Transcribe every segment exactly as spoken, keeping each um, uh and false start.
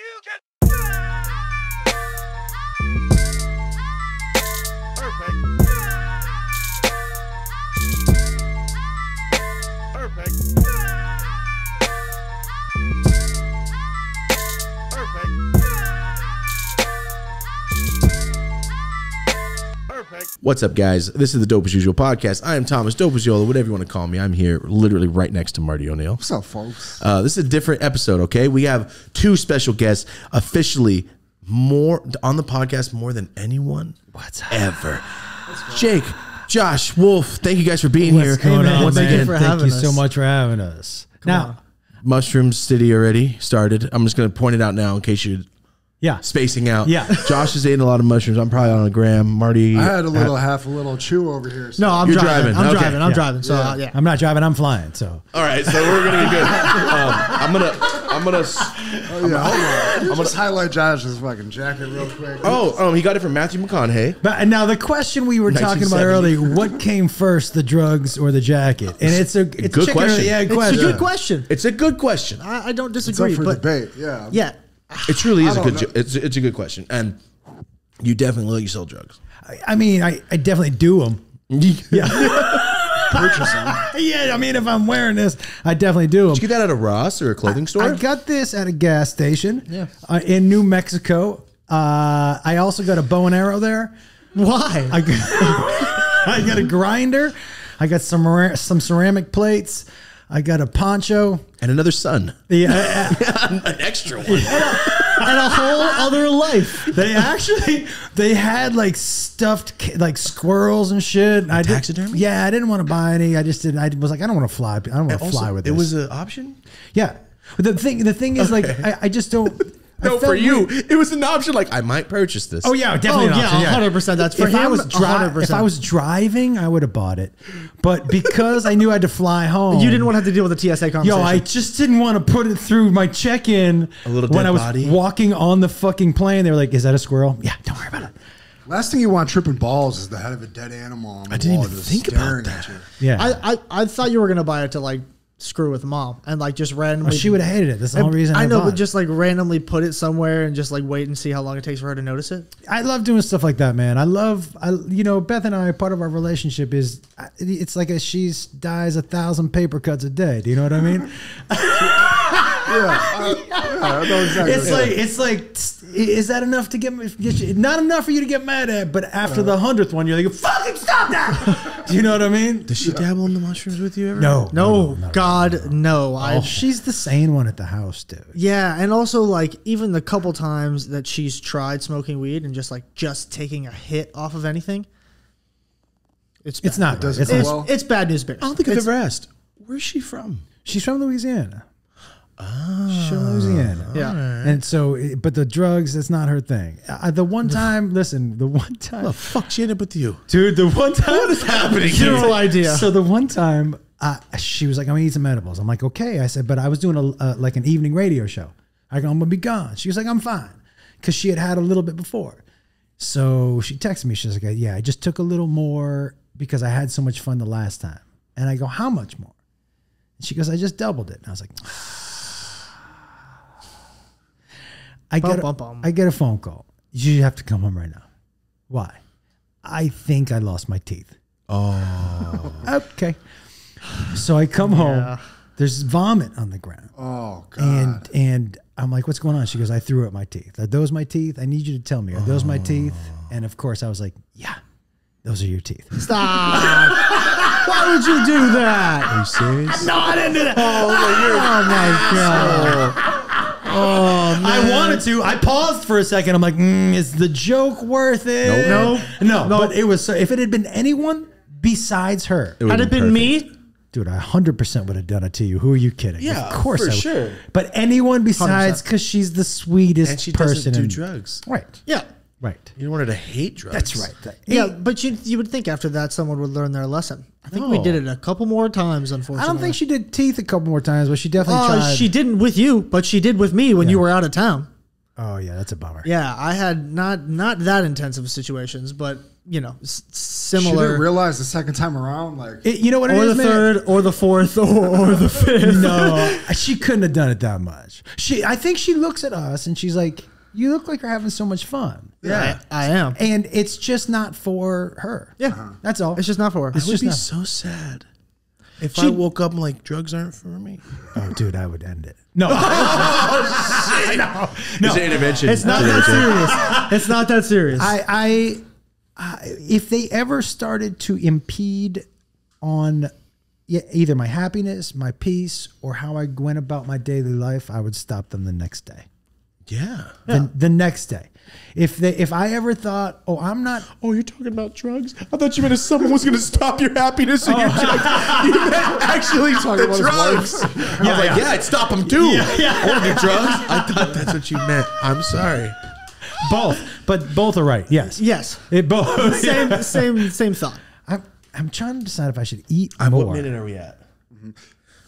you can do it. Perfect. Perfect. What's up, guys? This is the Dope As Usual Podcast. I am Thomas Dope as Yola, whatever you want to call me. I'm here literally right next to Marty O'Neill. What's up, folks? Uh, this is a different episode, okay? We have two special guests officially more on the podcast more than anyone What's up? ever. What's Jake, Josh, Wolf, thank you guys for being What's here. Going on, Once man? Again, thank you, thank you so much for having us. Come now, on. Mushroom City already started. I'm just going to point it out now in case you... Yeah. Spacing out. Yeah. Josh is eating a lot of mushrooms. I'm probably on a gram. Marty. I had a little had, half a little chew over here. So. No, I'm You're driving. driving. I'm okay. driving. I'm yeah. driving. So yeah. yeah. I'm not driving. I'm flying. So. All right. So we're going to be good. um, I'm going to, I'm going to, oh, yeah. I'm going to highlight Josh's fucking jacket real quick. Oh, um, he got it from Matthew McConaughey. But, and now the question we were talking about earlier, what came first, the drugs or the jacket? And it's a, it's good a question. Yeah, it's question. a good question. It's a good question. I, I don't disagree. It's up for but debate. Yeah. Yeah. It truly is a good. It's it's a good question, and you definitely let you sell drugs. I, I mean, I, I definitely do them. Yeah, purchase them. Yeah, I mean, if I'm wearing this, I definitely do them. Did you get that at a Ross or a clothing I, store? I got this at a gas station. Yeah. Uh, in New Mexico. Uh, I also got a bow and arrow there. Why? I got, I got a grinder. I got some some ceramic plates. I got a poncho and another son. Yeah, an extra one, and a, and a whole other life. They actually they had like stuffed like squirrels and shit. And I taxidermy. Did, yeah, I didn't want to buy any. I just didn't. I was like, I don't want to fly. I don't want to fly with this. It was an option. Yeah, but the thing the thing is okay. like I, I just don't. No, for you, weird. it was an option. Like, I might purchase this. Oh, yeah, definitely oh, an option. Yeah, one hundred percent. Yeah. That's for if him, I was one hundred percent. If I was driving, I would have bought it. But because I knew I had to fly home. You didn't want to have to deal with the T S A conversation. Yo, I just didn't want to put it through my check-in. A little dead When I was body. walking on the fucking plane, they were like, is that a squirrel? Yeah, don't worry about it. Last thing you want tripping balls is the head of a dead animal on the I didn't wall even think about that. Yeah. I, I, I thought you were going to buy it to, like, screw with mom and like just randomly. Oh, she would have hated it. That's the only reason I, I know, bought. But just like randomly put it somewhere and just like wait and see how long it takes for her to notice it. I love doing stuff like that, man. I love, I you know, Beth and I, part of our relationship is it's like a, she's dies a thousand paper cuts a day. Do you know what I mean? Yeah, yeah, I know exactly. It's like it's like, is that enough to get, get you? Not enough for you to get mad at, but after uh, the hundredth one, you're like, fucking stop that! Do you know what I mean? Does she yeah. dabble in the mushrooms with you ever? No, no, no God, really, no. no. I, oh. She's the sane one at the house, dude. Yeah, and also like even the couple times that she's tried smoking weed and just like just taking a hit off of anything, it's bad. it's not. It doesn't it's, go it's, well. it's bad news bears. I don't think I've ever asked. Where's she from? She's from Louisiana. Oh, she Louisiana. Yeah. Right. And so, but the drugs, that's not her thing. I, the one time, listen, the one time. What the fuck she ended up with you? Dude, the one time. What is happening? Zero idea. So the one time, uh, she was like, I'm going to eat some edibles. I'm like, okay. I said, but I was doing a, uh, like an evening radio show. I go, I'm going to be gone. She was like, I'm fine. Because she had had a little bit before. So she texted me. She was like, yeah, I just took a little more because I had so much fun the last time. And I go, how much more? And she goes, I just doubled it. And I was like, I get, bum, bum, bum. A, I get a phone call. You have to come home right now. Why? I think I lost my teeth. Oh. Okay. So I come yeah. home. There's vomit on the ground. Oh, God. And, and I'm like, what's going on? She goes, I threw up my teeth. Are those my teeth? I need you to tell me. Are those oh. my teeth? And, of course, I was like, yeah, those are your teeth. Stop. Why would you do that? Are you serious? No, I didn't do that. Oh, oh my God. Oh, man. I wanted to. I paused for a second. I'm like, mm, is the joke worth it? Nope. No, no, no. But it was. So, if it had been anyone besides her, it had it been perfect. me, dude, I one hundred percent would have done it to you. Who are you kidding? Yeah, of course, for I sure. But anyone besides, because she's the sweetest and she person. Doesn't do drugs, right? Yeah, right. You wanted to hate drugs. That's right. That yeah, hate. but you you would think after that someone would learn their lesson. I think no. we did it a couple more times, unfortunately. I don't think she did teeth a couple more times, but she definitely uh, tried. She didn't with you, but she did with me when yeah. you were out of town. Oh, yeah, that's a bummer. Yeah, I had not not that intensive situations, but, you know, s similar. She didn't realize the second time around, like it, you know what? Or it is, the man? third, or the fourth, or, or the fifth. No, she couldn't have done it that much. She, I think she looks at us and she's like, "You look like you're having so much fun." Yeah, I, I am, and it's just not for her. Yeah, uh-huh. That's all. It's just not for her. It's I would be not. so sad if she, I woke up and like drugs aren't for me. Oh, dude, I would end it. No. Oh, shit. No, no, it's an intervention. It's not that serious. It's not that serious. I, I, I, if they ever started to impede on either my happiness, my peace, or how I went about my daily life, I would stop them the next day. Yeah. The, yeah. the next day. If they, if I ever thought, oh, I'm not. Oh, you're talking about drugs? I thought you meant if someone was going to stop your happiness and oh. your drugs. You meant actually talking about drugs. Yeah, I was like, yeah, yeah, I'd stop them too. Yeah, yeah. Or the drugs. I thought that's what you meant. I'm sorry. Both. But both are right. Yes. Yes. It both. Same, yeah. same, same thought. I'm, I'm trying to decide if I should eat I'm more. What minute are we at? Mm-hmm.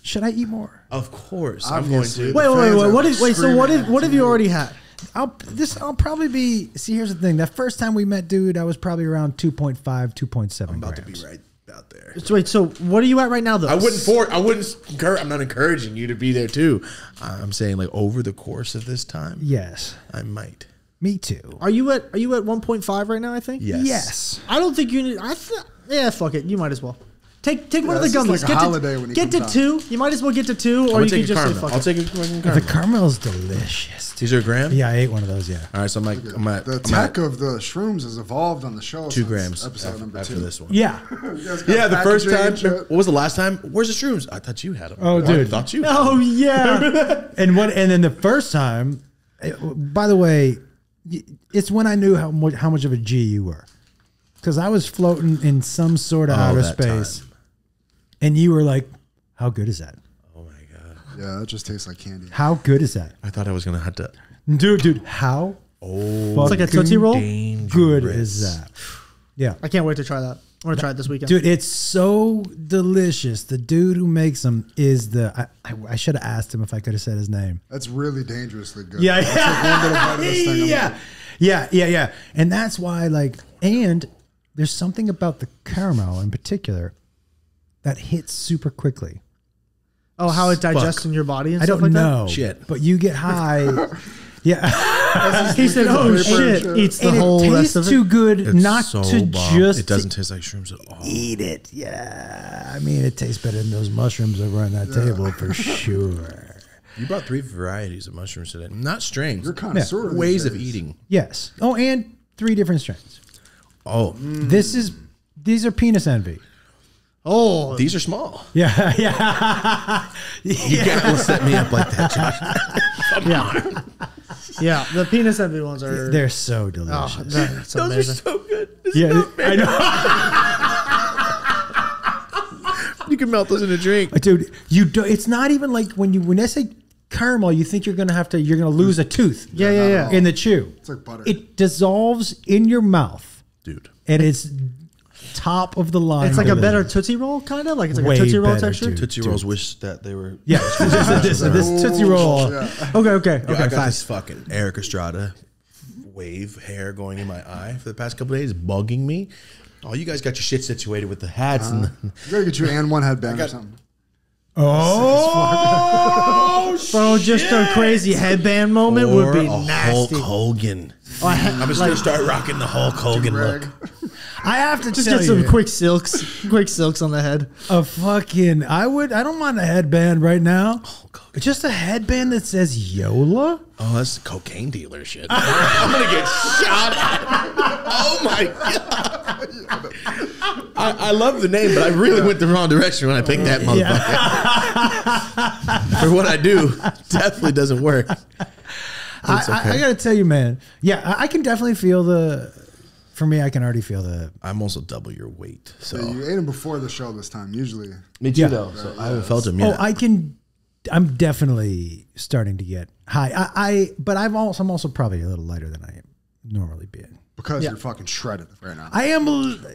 Should I eat more? Of course, Obviously. I'm going to. Wait, wait, wait, wait. What is? Wait, so what is? What have you already had? I'll this. I'll probably be. See, here's the thing. That first time we met, dude, I was probably around two point five, two point seven. I'm about grams. to be right out there. So wait, so what are you at right now, though? I wouldn't. For I wouldn't. I'm not encouraging you to be there too. I'm saying like over the course of this time. Yes, I might. Me too. Are you at? Are you at one point five right now? I think. Yes. Yes. I don't think you need. I. Th yeah. Fuck it. You might as well. Take take yeah, one of the gummies. Like get to, get to two. You might as well get to two, or you can just caramel. say fuck I'll it. take a caramel. The caramel's delicious. These are grams? Yeah, I ate one of those. Yeah. All right, so I'm like, okay. I'm at, the tech I'm at, of the shrooms has evolved on the show. Two grams episode after, number after two. this one. Yeah. Yeah. The first time. What was the last time? Where's the shrooms? I thought you had them. Oh, dude. I thought you. Had them. Oh yeah. And what? And then the first time. By the way, it's when I knew how much how much of a G you were, because I was floating in some sort of oh, outer space. Time. And you were like, how good is that? Oh, my God. Yeah, it just tastes like candy. How good is that? I thought I was going to have to. Dude, dude, how? Oh, it's like a Tootsie Roll? Dangerous. Good is that? Yeah. I can't wait to try that. I want to try it this weekend. Dude, it's so delicious. The dude who makes them is the... I, I, I should have asked him if I could have said his name. That's really dangerously good. Yeah, yeah. Like yeah. Like, yeah, yeah, yeah. And that's why, like... And there's something about the caramel in particular... that hits super quickly. Oh, how it digests Fuck. in your body and I stuff don't like know, that? Shit. But you get high. Yeah. He said, oh, shit. shit. Eats the and whole rest of it. It tastes too good it's not so to bomb. just It doesn't taste like shrooms at all. Eat it. Yeah. I mean, it tastes better than those mushrooms over on that yeah. table for sure. You brought three varieties of mushrooms today. Not strains. You're connoisseur yeah. Ways of eating. Yes. Oh, and three different strains. Oh. Mm. This is, these are penis envy. Oh, these are small. Yeah, yeah. You yeah. can't set me up like that, Josh. Come yeah. on. Yeah, the penis envy ones are... They're so delicious. Oh, that's Those amazing. are so good. It's yeah, so I know. You can melt those in a drink. Dude, you do, it's not even like when you... When I say caramel, you think you're going to have to... You're going to lose a tooth. Yeah, yeah, yeah. In the chew. It's like butter. It dissolves in your mouth. Dude. And it's... Top of the line. It's like a better Tootsie Roll, kind of like it's like Way a Tootsie Roll texture. Dude, Tootsie dude. Rolls wish that they were. Yeah, this, this Tootsie Roll. Yeah. Okay, okay, Yo, okay. I got fine. this fucking Eric Estrada wave hair going in my eye for the past couple of days, bugging me. Oh, you guys got your shit situated with the hats uh, and. The, you gotta get your and one headband got, or something. Oh, bro! Just a crazy headband moment or would be a nasty. Hulk Hogan. Oh, I'm just like, gonna start rocking the Hulk Hogan look. I have to just get some quick silks, quick silks on the head. A fucking, I would, I don't mind a headband right now. Oh, just a headband that says Yola. Oh, that's cocaine dealer shit. I'm gonna get shot at. Oh my god! I, I love the name, but I really went the wrong direction when I picked that motherfucker. Yeah. For what I do, definitely doesn't work. I, okay. I, I gotta tell you, man. Yeah, I, I can definitely feel the. For me, I can already feel the. I'm also double your weight, so yeah, you ate them before the show this time. Usually, me too, yeah. though. So I haven't felt them yet. Oh, I can. I'm definitely starting to get high. I, I but I'm also I'm also probably a little lighter than I normally be. Because yeah. you're fucking shredded right now. I am.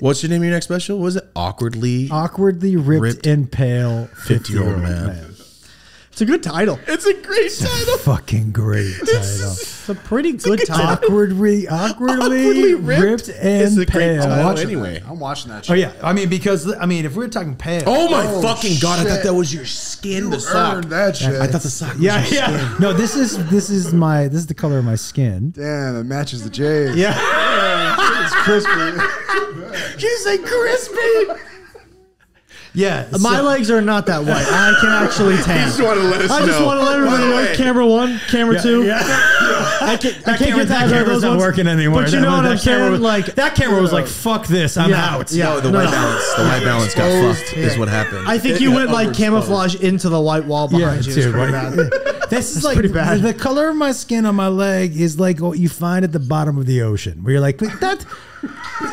What's your name? Of your next special? What was it awkwardly awkwardly ripped, ripped and pale fifty year old man? man. It's a good title. It's a great it's title. A fucking great title. It's a pretty it's good, a good title. Awkwardly, awkwardly, awkwardly ripped, ripped and it's pale. I'm watching anyway. That. I'm watching that shit. Oh yeah, I mean because I mean if we were talking pale. Oh my oh, fucking shit. God! I thought that was your skin. You the sock. That shit. I thought the sock. Was yeah, your yeah. Skin. No, this is this is my this is the color of my skin. Damn, it matches the jade. Yeah, yeah it's crispy. You say crispy. Yeah, my so. legs are not that white. I can actually tan. I just want to let us I know. I just want to let everybody know. Way. Camera one, camera yeah, two. Yeah. I, can, I can't camera, get that camera's not ones. working anymore. But you that, know what I'm saying? Like that camera was like, "Fuck this, I'm yeah, out." Yeah, no, the no, white no. balance, the white balance got fucked. Yeah. Is what happened. I think it, you went like camouflage exposed. into the white wall behind yeah, you. Dude, pretty bad. This That's is like pretty bad. The color of my skin on my leg is like what you find at the bottom of the ocean, where you're like that.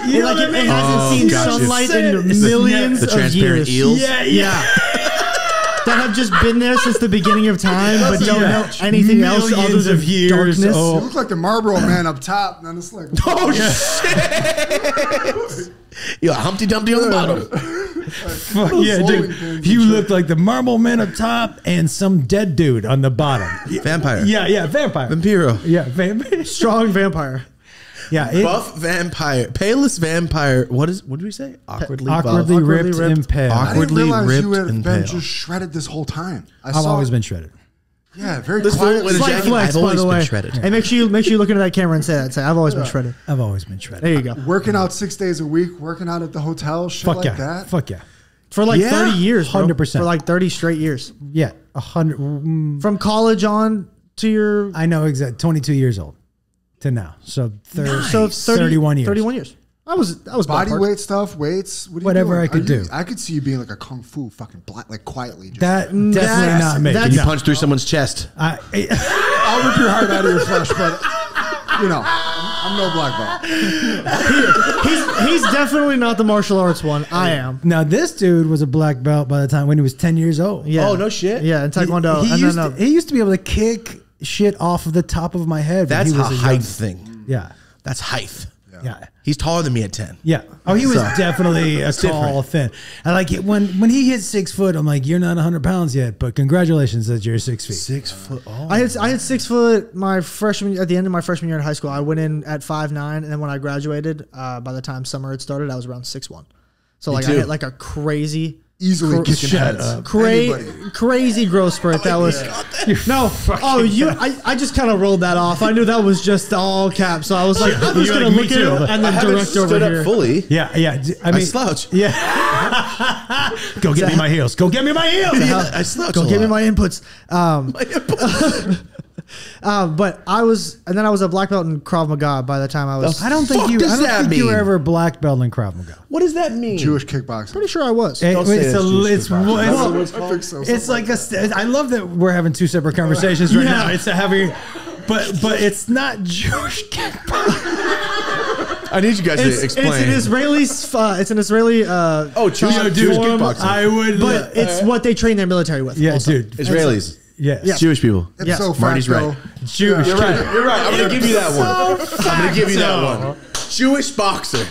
You know, like it, it hasn't oh, seen gotcha. sunlight in it's millions the, the of years. Eels? Yeah, yeah. That have just been there since the beginning of time, yeah, but don't yeah. know anything millions else other than of years. Darkness. Oh. It looks like the Marlboro Man up top, and then it's like, oh yeah. shit! You're like Humpty Dumpty on the bottom. Like, fuck yeah, dude! You look like the Marble Man up top and some dead dude on the bottom. Vampire. Yeah, yeah, vampire. Vampiro. Yeah, vampire. Strong vampire. Yeah, it, buff vampire, palest vampire. What is? What did we say? Awkwardly, awkwardly, buff, ripped, awkwardly ripped and pale. Awkwardly I didn't ripped you had and been pale. Just shredded this whole time. I I've saw always it. been shredded. Yeah, very this quiet. Slight flex, I've always by the way. Been shredded. And make sure you make sure you look into that camera and say that. Say, I've always yeah. been shredded. I've always been shredded. There you go. Working out six days a week, working out at the hotel, shit Fuck like yeah. that. Fuck yeah. For like yeah, thirty years, hundred percent. For like thirty straight years. Yeah, a hundred mm, from college on to your. I know exactly. Twenty-two years old. To now, so, thir nice. so thirty, thirty-one years. Thirty-one years. I was, I was body ballpark. weight stuff, weights, what whatever doing? I could you, do. I could see you being like a kung fu fucking black, like quietly. Just that definitely that's, not me. That's, you punch no. through someone's chest. I, I, I'll rip your heart out of your flesh, but you know, I'm no black belt. he, he's, he's definitely not the martial arts one. I am. Now this dude was a black belt by the time when he was ten years old. Yeah. Oh no shit. Yeah, in Taekwondo. He, he, and used then, to, uh, he used to be able to kick shit off of the top of my head. That's he was a height young. thing. Yeah. That's height. Yeah. yeah. He's taller than me at ten. Yeah. Oh, he was so. definitely a tall, different. thin. And like it, when when he hit six foot, I'm like, you're not one hundred pounds yet, but congratulations that you're six feet. Six uh, foot. Oh. I had I had six foot my freshman at the end of my freshman year in high school. I went in at five nine, and then when I graduated, uh, by the time summer had started, I was around six one. So me like too. I hit like a crazy. Easily Cr kicking heads. Cra crazy growth spurt. That was no. Oh, you. I, I just kind of rolled that off. I knew that was just all caps. So I was like, yeah, I'm just gonna like, look at it and then I direct stood over up here. Fully. Yeah, yeah. I mean, I slouch. Yeah. Go get me my heels. Go get me my heels. Yeah, I slouch. Go get me my inputs. Um, my inputs. Uh, but I was, and then I was a black belt in Krav Maga by the time I was. I don't think you. I don't think mean? you were ever black belt in Krav Maga. What does that mean? Jewish kickboxing. Pretty sure I was. It, it's it's, a, it's, well, it's, I so, it's like, like a. I love that we're having two separate conversations right yeah. now. It's a heavy, but but it's not Jewish kickboxing. I need you guys it's, to explain. It's an Israeli. Uh, it's an Israeli. Uh, oh, Jewish, Jewish, Jewish kickboxing. I would, but uh, it's what they train their military with. Yeah, also. dude, Israelis. Yes. Yeah, Jewish people. Yes. So Marty's right. Jewish. You're right. You're right. I'm gonna give you that one. So I'm gonna give you that one. Jewish boxer.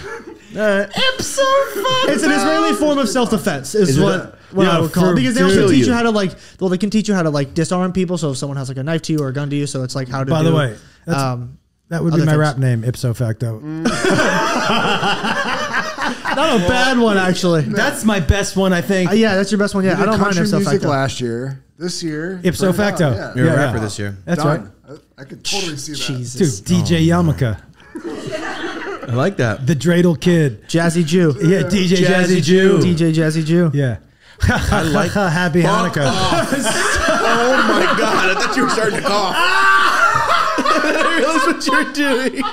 Uh, Ipso facto. It's an Israeli form of self-defense. Is, is what, a, what yeah, I would call it. Because they also teach you how to like. Well, they can teach you how to like disarm people. So if someone has like a knife to you or a gun to you, so it's like how to. By do, the way, um, that would be my things. rap name, Ipso facto. Mm. Not a bad one, actually. No. That's my best one, I think. Uh, yeah, that's your best one. Yeah, I don't mind Ipso Facto. Last year, this year, Ipso Facto. Out, yeah. You're yeah, a rapper yeah. this year. That's Done. right. I, I could totally see that. Jesus. Dude, D J oh, Yamaka. I like that. The Dreidel Kid, Jazzy Jew. Yeah, D J Jazzy, Jazzy Jew. D J Jazzy Jew. Yeah. I like Happy Hanukkah. Oh my God! I thought you were starting to cough. I realized what you were doing.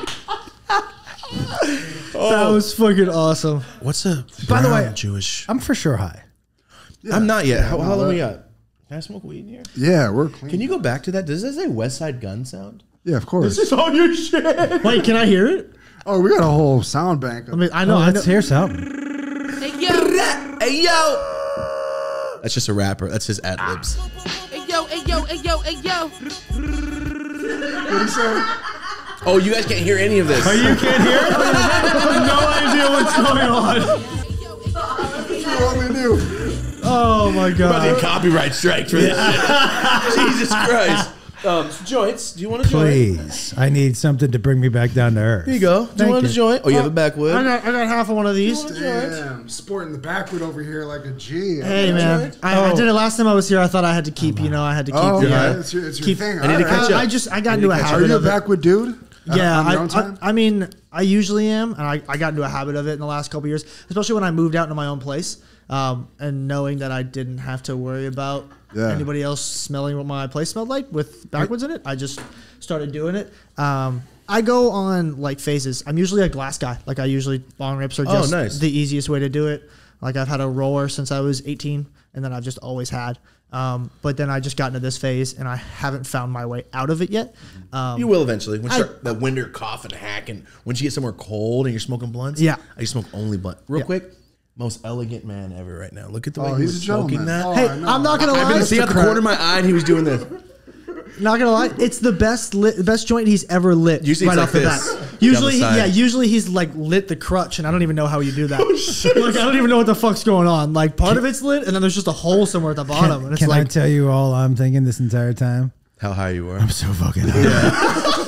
Oh. That was fucking awesome. What's a by the way Jewish? I'm for sure high. Yeah. I'm not yet. Yeah, how how long we got? Can I smoke weed in here? Yeah, we're clean. Can you go back to that? Does that say West Side Gun sound? Yeah, of course. This is all your shit. Wait, can I hear it? Oh, we got a whole sound bank. I mean, I know. Oh, let's hear something. Hey yo, hey yo. That's just a rapper. That's his ad libs. Hey yo, hey yo, hey yo, hey yo. What is that? Oh, you guys can't hear any of this. Oh, you can't hear it? I have no idea what's going on. That's what we do. Oh my God! About to get copyright strikes for this shit. Jesus Christ. Um, joints. Do you want a Please. joint? Please. I need something to bring me back down to earth. There you go. Do Thank you want you. a joint? Oh, you have a backwood? I got, I got half of one of these. Damn, sporting the backwood over here like a G. I hey, man. I, oh. I did it last time I was here. I thought I had to keep, oh, you know, I had to keep. Oh, yeah. It's your, it's your keep, thing. I need to catch I, up. I just, I got into a habit. Are you a backwood dude? Yeah. I, I, I mean, I usually am. And I, I got into a habit of it in the last couple of years, especially when I moved out into my own place. Um, and knowing that I didn't have to worry about yeah. anybody else smelling what my place smelled like with backwoods in it, I just started doing it. Um, I go on like phases. I'm usually a glass guy. Like I usually long rips are just oh, nice. the easiest way to do it. Like I've had a roller since I was eighteen, and then I've just always had. Um, but then I just got into this phase, and I haven't found my way out of it yet. Um, you will eventually. When you start, I, that winter cough and hack, and once you get somewhere cold and you're smoking blunts, yeah, I smoke only blunt. Real yeah. quick. Most elegant man ever right now. Look at the oh, way he's smoking that. Oh, hey, no. I'm not gonna lie. I've been seeing out the corner of my eye, and he was doing this. Not gonna lie, it's the best lit, the best joint he's ever lit. Usually right off like the bat. Usually, he, yeah, usually he's like lit the crutch, and I don't even know how you do that. Oh, like I don't even know what the fuck's going on. Like part of it's lit, and then there's just a hole somewhere at the bottom. Can, and it's can like, I tell you all I'm thinking this entire time? How high you were? I'm so fucking high.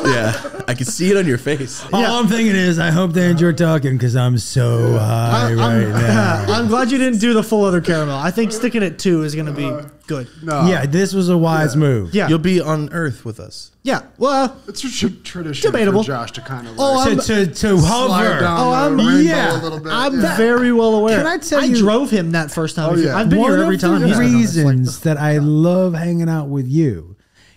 Yeah. yeah. I can see it on your face. All yeah. I'm thinking is, I hope they enjoy talking because I'm so high I, right I'm, now. I'm glad you didn't do the full other caramel. I think sticking at two is going to be good. No. Yeah, this was a wise yeah. move. Yeah. You'll be on Earth with us. Yeah. Well, it's a tradition debatable. for Josh to kind of oh, like to, to, to hover. Down oh, I'm, a yeah. a little bit. I'm yeah. very well aware. Can I tell I you? I drove him that first time. Oh, yeah. I've been One here every time. One of the reasons that I love hanging out with you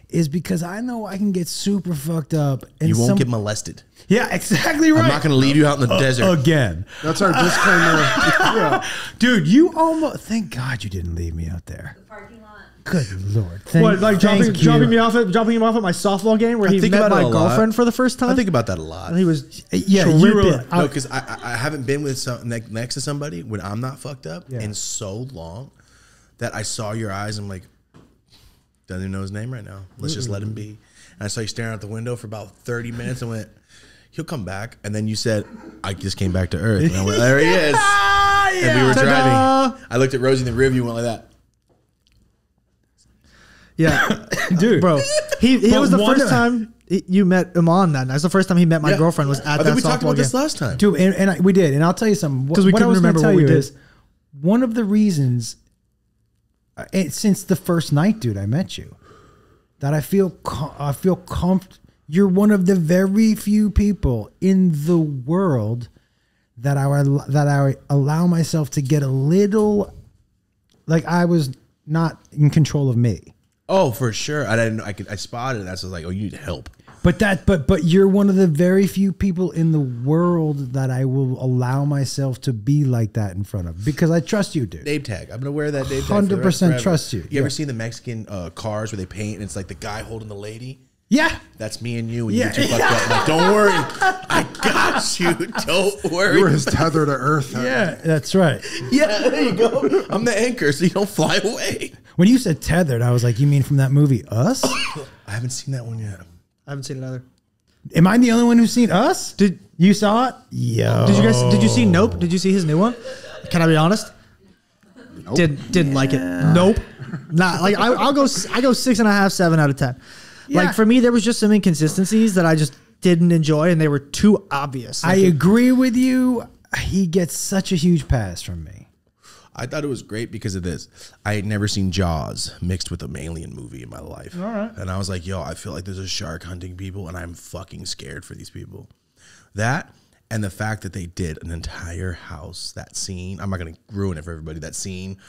is because I know I can get super fucked up. And you won't some, get molested. Yeah, exactly right. I'm not going to leave you out in the uh, desert. Again. That's our disclaimer. yeah. Dude, you almost... Thank God you didn't leave me out there. The parking lot. Good Lord. Thank, what, like dropping, dropping me off at, dropping him off at my softball game where I he met my girlfriend lot. for the first time? I think about that a lot. And he was... Yeah, you were... No, because I, I haven't been with some, next to somebody when I'm not fucked up yeah. in so long that I saw your eyes and I'm like... Doesn't even know his name right now. Let's Mm-mm. just let him be. And I saw you staring out the window for about thirty minutes and went, he'll come back. And then you said, I just came back to Earth. And I went, there he is. yeah. And we were driving. I looked at Rosie in the rearview and went like that. Yeah. Dude. Bro, he, he was the first time you met Iman that night. That's the first time he met my yeah. girlfriend was at I that softball game. I think we talked about game. this last time. Dude, and, and I, we did. And I'll tell you something. Because we couldn't remember what we did. One of the reasons... It, since the first night, dude, I met you, that I feel I feel comfort. You're one of the very few people in the world that I that I allow myself to get a little, like I was not in control of me. Oh, for sure. I didn't. I could. I spotted it. That's so like, oh, you need help. But that. But but you're one of the very few people in the world that I will allow myself to be like that in front of because I trust you, dude. Name tag. I'm gonna wear that name tag. Hundred percent trust you. You yeah. ever seen the Mexican uh, cars where they paint and it's like the guy holding the lady? Yeah, that's me and you. And yeah. you're too fucked up. Like, don't worry, I got you. Don't worry. You're his tether to Earth. Huh? Yeah, that's right. Yeah, there you go. I'm the anchor, so you don't fly away. When you said tethered, I was like, you mean from that movie Us? I haven't seen that one yet. I haven't seen another. Am I the only one who's seen Us? Did you saw it? Yeah. Did you guys? Did you see Nope? Did you see his new one? Can I be honest? Nope. Did didn't yeah. like it. Nope. Not like I, I'll go. I go six and a half, seven out of ten. Yeah. Like for me, there was just some inconsistencies that I just didn't enjoy, and they were too obvious. Like I agree with you. He gets such a huge pass from me. I thought it was great because of this. I had never seen Jaws mixed with an alien movie in my life. All right. And I was like, yo, I feel like there's a shark hunting people and I'm fucking scared for these people. That and the fact that they did an entire house, that scene. I'm not going to ruin it for everybody. That scene.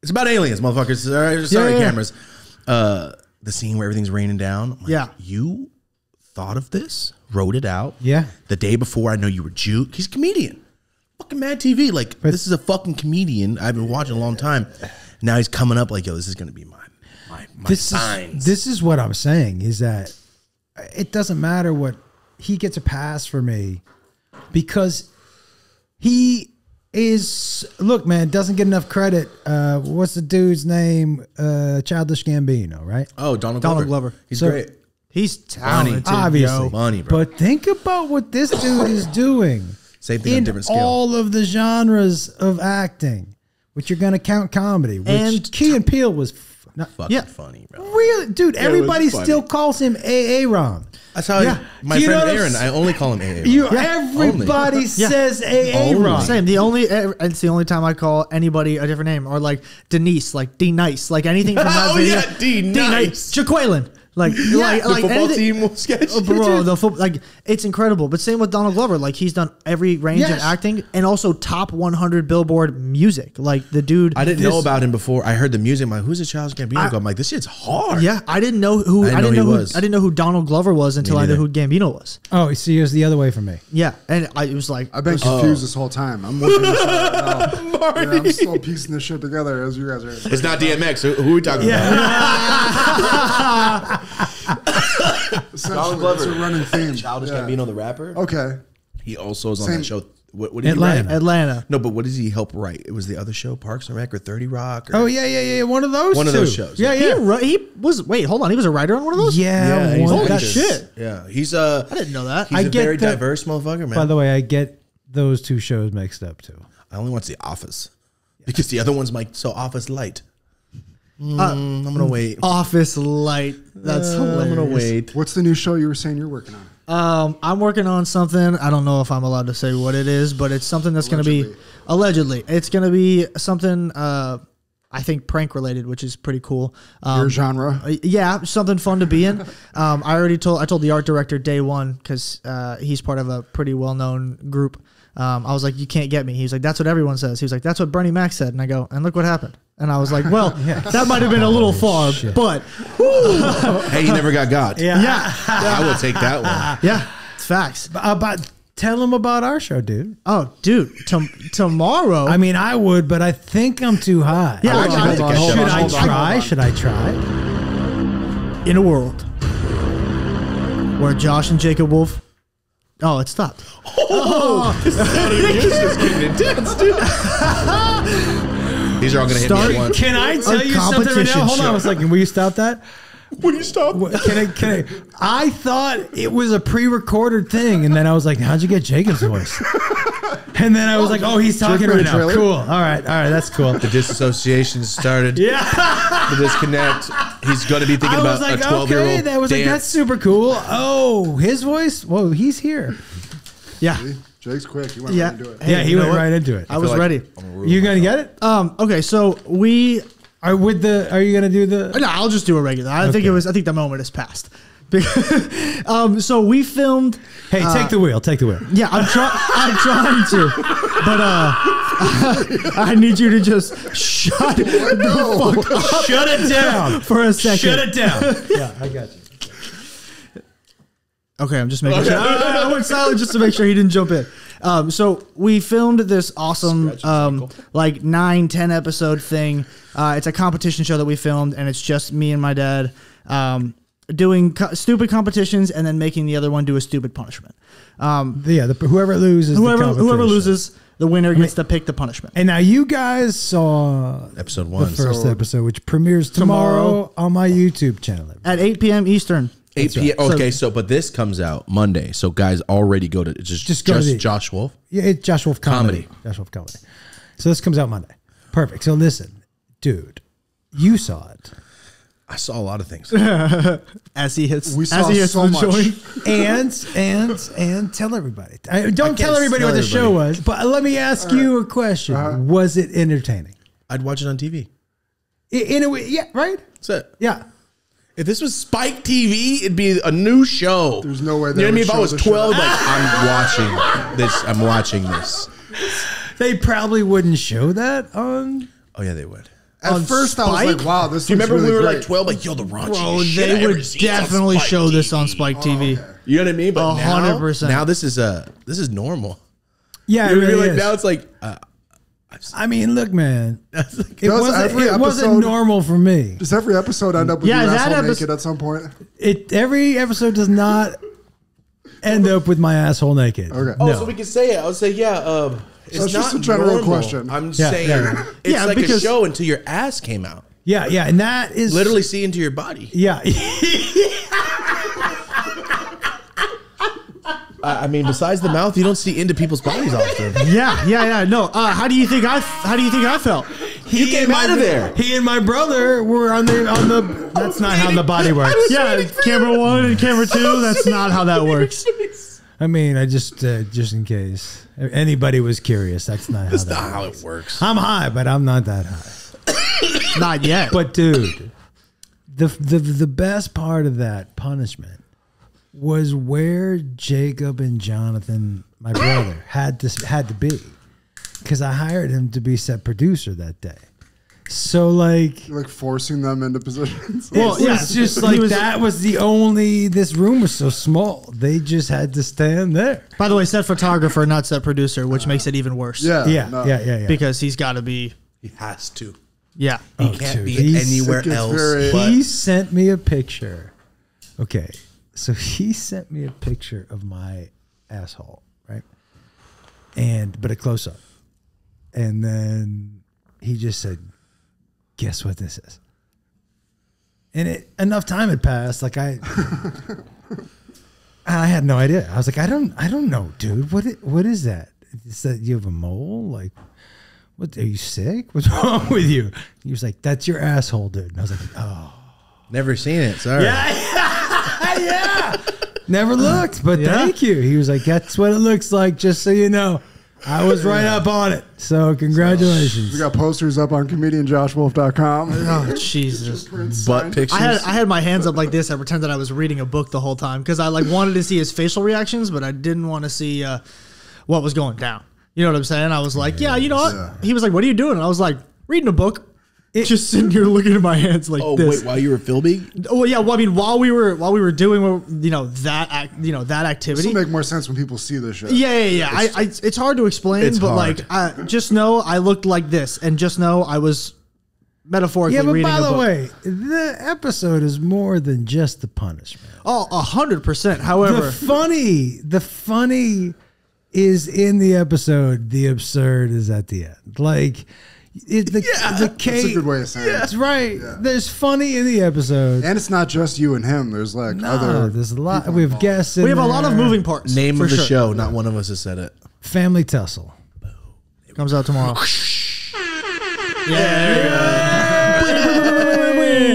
It's about aliens, motherfuckers. Sorry, sorry yeah, yeah, cameras. Yeah. Uh, the scene where everything's raining down. Like, yeah. You thought of this, wrote it out. Yeah. The day before, I know you were Jew. He's a comedian. Fucking Mad T V, like this is a fucking comedian I've been watching a long time. Now he's coming up like, yo, this is gonna be my my, my this signs. Is, this is what I'm saying is that it doesn't matter what he gets a pass for me because he is look, man, doesn't get enough credit. Uh, what's the dude's name? Uh, Childish Gambino, right? Oh, Donald Glover. Donald Glover. He's so, great. He's talented, obviously. Money, bro. But think about what this dude is doing. Same thing in on different scale. All of the genres of acting, Which you're gonna count comedy. Which and Key and Peele was f not fucking yeah. funny, bro. Really, dude. It everybody still calls him A A Ron. That's how yeah. I, my you friend Aaron. I only call him A A Ron. You, yeah. Everybody only. says A A Ron. Same. The only it's the only time I call anybody a different name, or like Denise, like D Nice, like anything from that oh, video. Oh yeah, D Nice, Jaqueline. Like, yeah, like, the like football anything. team will sketch. Oh, bro, the football, like, it's incredible. But same with Donald Glover. Like, he's done every range yes. of acting and also top one hundred Billboard music. Like, the dude. I didn't this, know about him before. I heard the music. I'm like, who's a Childish Gambino? I, I'm like, this shit's hard. Yeah, I didn't know who I didn't, I didn't know, know who was. I didn't know who Donald Glover was until I knew who Gambino was. Oh, see, it was the other way for me. Yeah, and I it was like, I've been was, confused oh. this whole time. I'm looking this out right now. Yeah, I'm still piecing this shit together as you guys are. It's not D M X. Who, who are we talking yeah. about? Donald Glover, it's a running theme. Childish yeah. Gambino, the rapper. Okay, he also is on Same. that show. What, what did Atlanta. He write? Atlanta. No, but what does he help write? It was the other show, Parks and Rec or Thirty Rock. Or oh yeah, yeah, yeah, one of those. One two. of those shows. Yeah, yeah. yeah. He, he was. Wait, hold on. He was a writer on one of those. Yeah, yeah holy that shit. Yeah, he's a. Uh, I didn't know that. He's I a get very the, diverse motherfucker, man. By the way, I get those two shows mixed up too. I only watch The Office yeah. because the other one's like so Office light. Mm, uh, I'm gonna wait. Office light. That's uh, hilarious. I'm gonna wait. What's the new show you were saying you're working on? Um, I'm working on something. I don't know if I'm allowed to say what it is, but it's something that's allegedly. gonna be allegedly. It's gonna be something. Uh, I think prank related, which is pretty cool. Um, Your genre? Yeah, something fun to be in. um, I already told. I told the art director day one because uh, he's part of a pretty well known group. Um, I was like, you can't get me. He was like, that's what everyone says. He was like, that's what Bernie Mac said. And I go, and look what happened. And I was like, well, yes. that might have been a little far, oh, but. Hey, you never got God. Yeah. yeah. I will take that one. Yeah. It's facts. But, uh, but tell them about our show, dude. Oh, dude. Tomorrow. I mean, I would, but I think I'm too high. Yeah, hold on, hold on, should on, I try? On. Should I try? In a world where Josh and Jacob Wolf. Oh, it stopped. Oh, oh. This is getting intense, dude. These are all going to hit me at once. Can I tell you something right now? Hold on a second. Will you stop that? Will you stop? Can I? Can I? I thought it was a pre-recorded thing, and then I was like, "How'd you get Jacob's voice?" And then I was like, "Oh, he's talking right now. Cool. All right, all right, that's cool." The disassociation started. Yeah. The disconnect. He's going to be thinking about like, a twelve-year-old. Okay, that was dance. Like that's super cool. Oh, his voice. Whoa, he's here. Yeah. Jake's quick. He went yeah. right into it. Hey, yeah, he went right into it. I, I was like ready. You gonna get it? Um. Okay. So we are with the. Are you gonna do the? No, I'll just do a regular. I okay. think it was. I think the moment has passed. um. So we filmed. Hey, uh, take the wheel. Take the wheel. Yeah, I'm trying. I'm trying to, but uh, I need you to just shut the fuck up. Shut it down for a second. Shut it down. Yeah, I got you. Okay, I'm just making okay. sure. I, I went silent just to make sure he didn't jump in. Um, so we filmed this awesome, um, like nine, ten episode thing. Uh, it's a competition show that we filmed, and it's just me and my dad um, doing co stupid competitions, and then making the other one do a stupid punishment. Um, yeah, the, whoever loses, whoever the whoever loses. The winner gets I mean, to pick the punishment. And now you guys saw episode one, the first so episode, which premieres tomorrow, tomorrow on my YouTube channel at eight P M Eastern. eight P M Right. Okay, so, so but this comes out Monday, so guys already go to just just, go just to the, Josh Wolf. Yeah, it's Josh Wolf Comedy. Comedy. Josh Wolf Comedy. So this comes out Monday. Perfect. So listen, dude, you saw it. I saw a lot of things. As he hits, we saw as he hits so much. and and and tell everybody. I, don't I tell everybody what the everybody. show was, but let me ask right. you a question. Uh-huh. Was it entertaining? I'd watch it on T V. In a way, yeah, right. That's it. Yeah. If this was Spike T V, it'd be a new show. There's no way. You know what I mean? If I was twelve, like, I'm watching this. I'm watching this. They probably wouldn't show that on. Oh yeah, they would. At first, Spike? I was like, "Wow, this." Do you remember really we were great. like twelve? Like, yo, the raunchy Bro, shit. They I would definitely show T V. This on Spike oh, T V. Okay. You know what I mean? But one hundred percent. Now, now this is a uh, this is normal. Yeah, you know it really like, is. Now it's like. Uh, I mean, look, man. Like, it wasn't, every it episode, wasn't normal for me. Does every episode end up with yeah, your asshole naked at some point? It every episode does not end up with my asshole naked. Okay. Oh, no. So we can say it. I would say, yeah. Um, it's so that's not just a general normal. question. I'm yeah, saying yeah. it's yeah, like because, a show until your ass came out. Yeah, yeah, and that is literally see into your body. Yeah. I mean, besides the mouth, you don't see into people's bodies often. Yeah, yeah, yeah. No. Uh, how do you think I? How do you think I felt? He you came out of there. He and my brother were on the on the. That's not how the body works. Yeah, camera one and camera two. That's not how that works. I mean, I just uh, just in case anybody was curious. That's not how that's that not how it works. I'm high, but I'm not that high. Not yet. But dude, the the the best part of that punishment was where Jacob and Jonathan, my brother, had to had to be. Because I hired him to be set producer that day. So like... You're like forcing them into positions. Well, it's yeah, it's just like was, that was the only... This room was so small. They just had to stand there. By the way, set photographer, not set producer, which uh, makes it even worse. Yeah, yeah, no. yeah, yeah, yeah. Because he's got to be... He has to. Yeah. He oh, can't dude. be he's, anywhere else. Very, he sent me a picture. Okay. So he sent me a picture of my asshole, right? And but a close-up. And then he just said, guess what this is? And it, enough time had passed. Like I, I had no idea. I was like, I don't, I don't know, dude. What, it, what is that? Is that you have a mole? Like, what? Are you sick? What's wrong with you? He was like, that's your asshole, dude. And I was like, oh, never seen it. Sorry. Yeah, yeah, yeah. Never looked, but yeah. Thank you. He was like, that's what it looks like. Just so you know. I was right up on it. So congratulations. So, we got posters up on comedian josh wolf dot com. Oh, Jesus. Butt pictures. I had, I had my hands up like this. I pretended I was reading a book the whole time because I like wanted to see his facial reactions, but I didn't want to see uh, what was going down. You know what I'm saying? I was like, yeah, yeah you know what? Yeah. He was like, what are you doing? And I was like, reading a book. It, just sitting here looking at my hands like oh, this. Oh wait, while you were filming? Oh yeah, well I mean while we were while we were doing you know that act, you know that activity. This will make more sense when people see this show. Yeah, yeah, yeah. It's, I, I, it's hard to explain, it's but hard. like I, just know I looked like this, and just know I was metaphorically yeah, but reading by the book. way, the episode is more than just the punishment. Oh, a hundred percent. However, the funny, the funny is in the episode. The absurd is at the end. Like. It, the, yeah, the K, that's a good way of saying yeah, it. That's right. Yeah. There's funny in the episode, and it's not just you and him. There's like no, other. There's a lot. We have guests. We have there. a lot of moving parts. Name of the sure. show. Not one of us has said it. Family Tussle. It comes out tomorrow. yeah.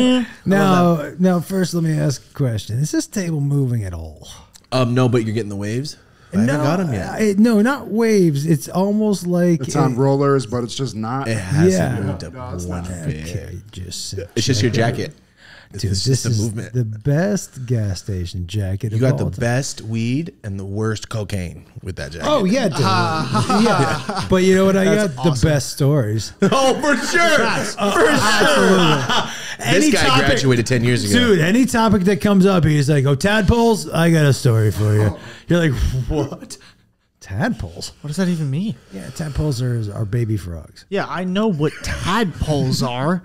yeah. Now, now, first, let me ask a question. Is this table moving at all? Um, no, but you're getting the waves. I no, got him yet. I, no, not waves. It's almost like it's a, on rollers, but it's just not. It hasn't yeah. moved up no, one bit. Okay, just it's just your jacket. Dude, this is the movement. The best gas station jacket. You got the best weed and the worst cocaine with that jacket. Oh yeah, dude. yeah. But you know what? I got awesome. the best stories. Oh, for sure, yes, uh, for absolutely. sure. Any this guy topic, graduated ten years ago, dude. Any topic that comes up, he's like, "Oh, tadpoles! I got a story for you." Oh. You're like, "What? Tadpoles? What does that even mean?" Yeah, tadpoles are are baby frogs. Yeah, I know what tadpoles are.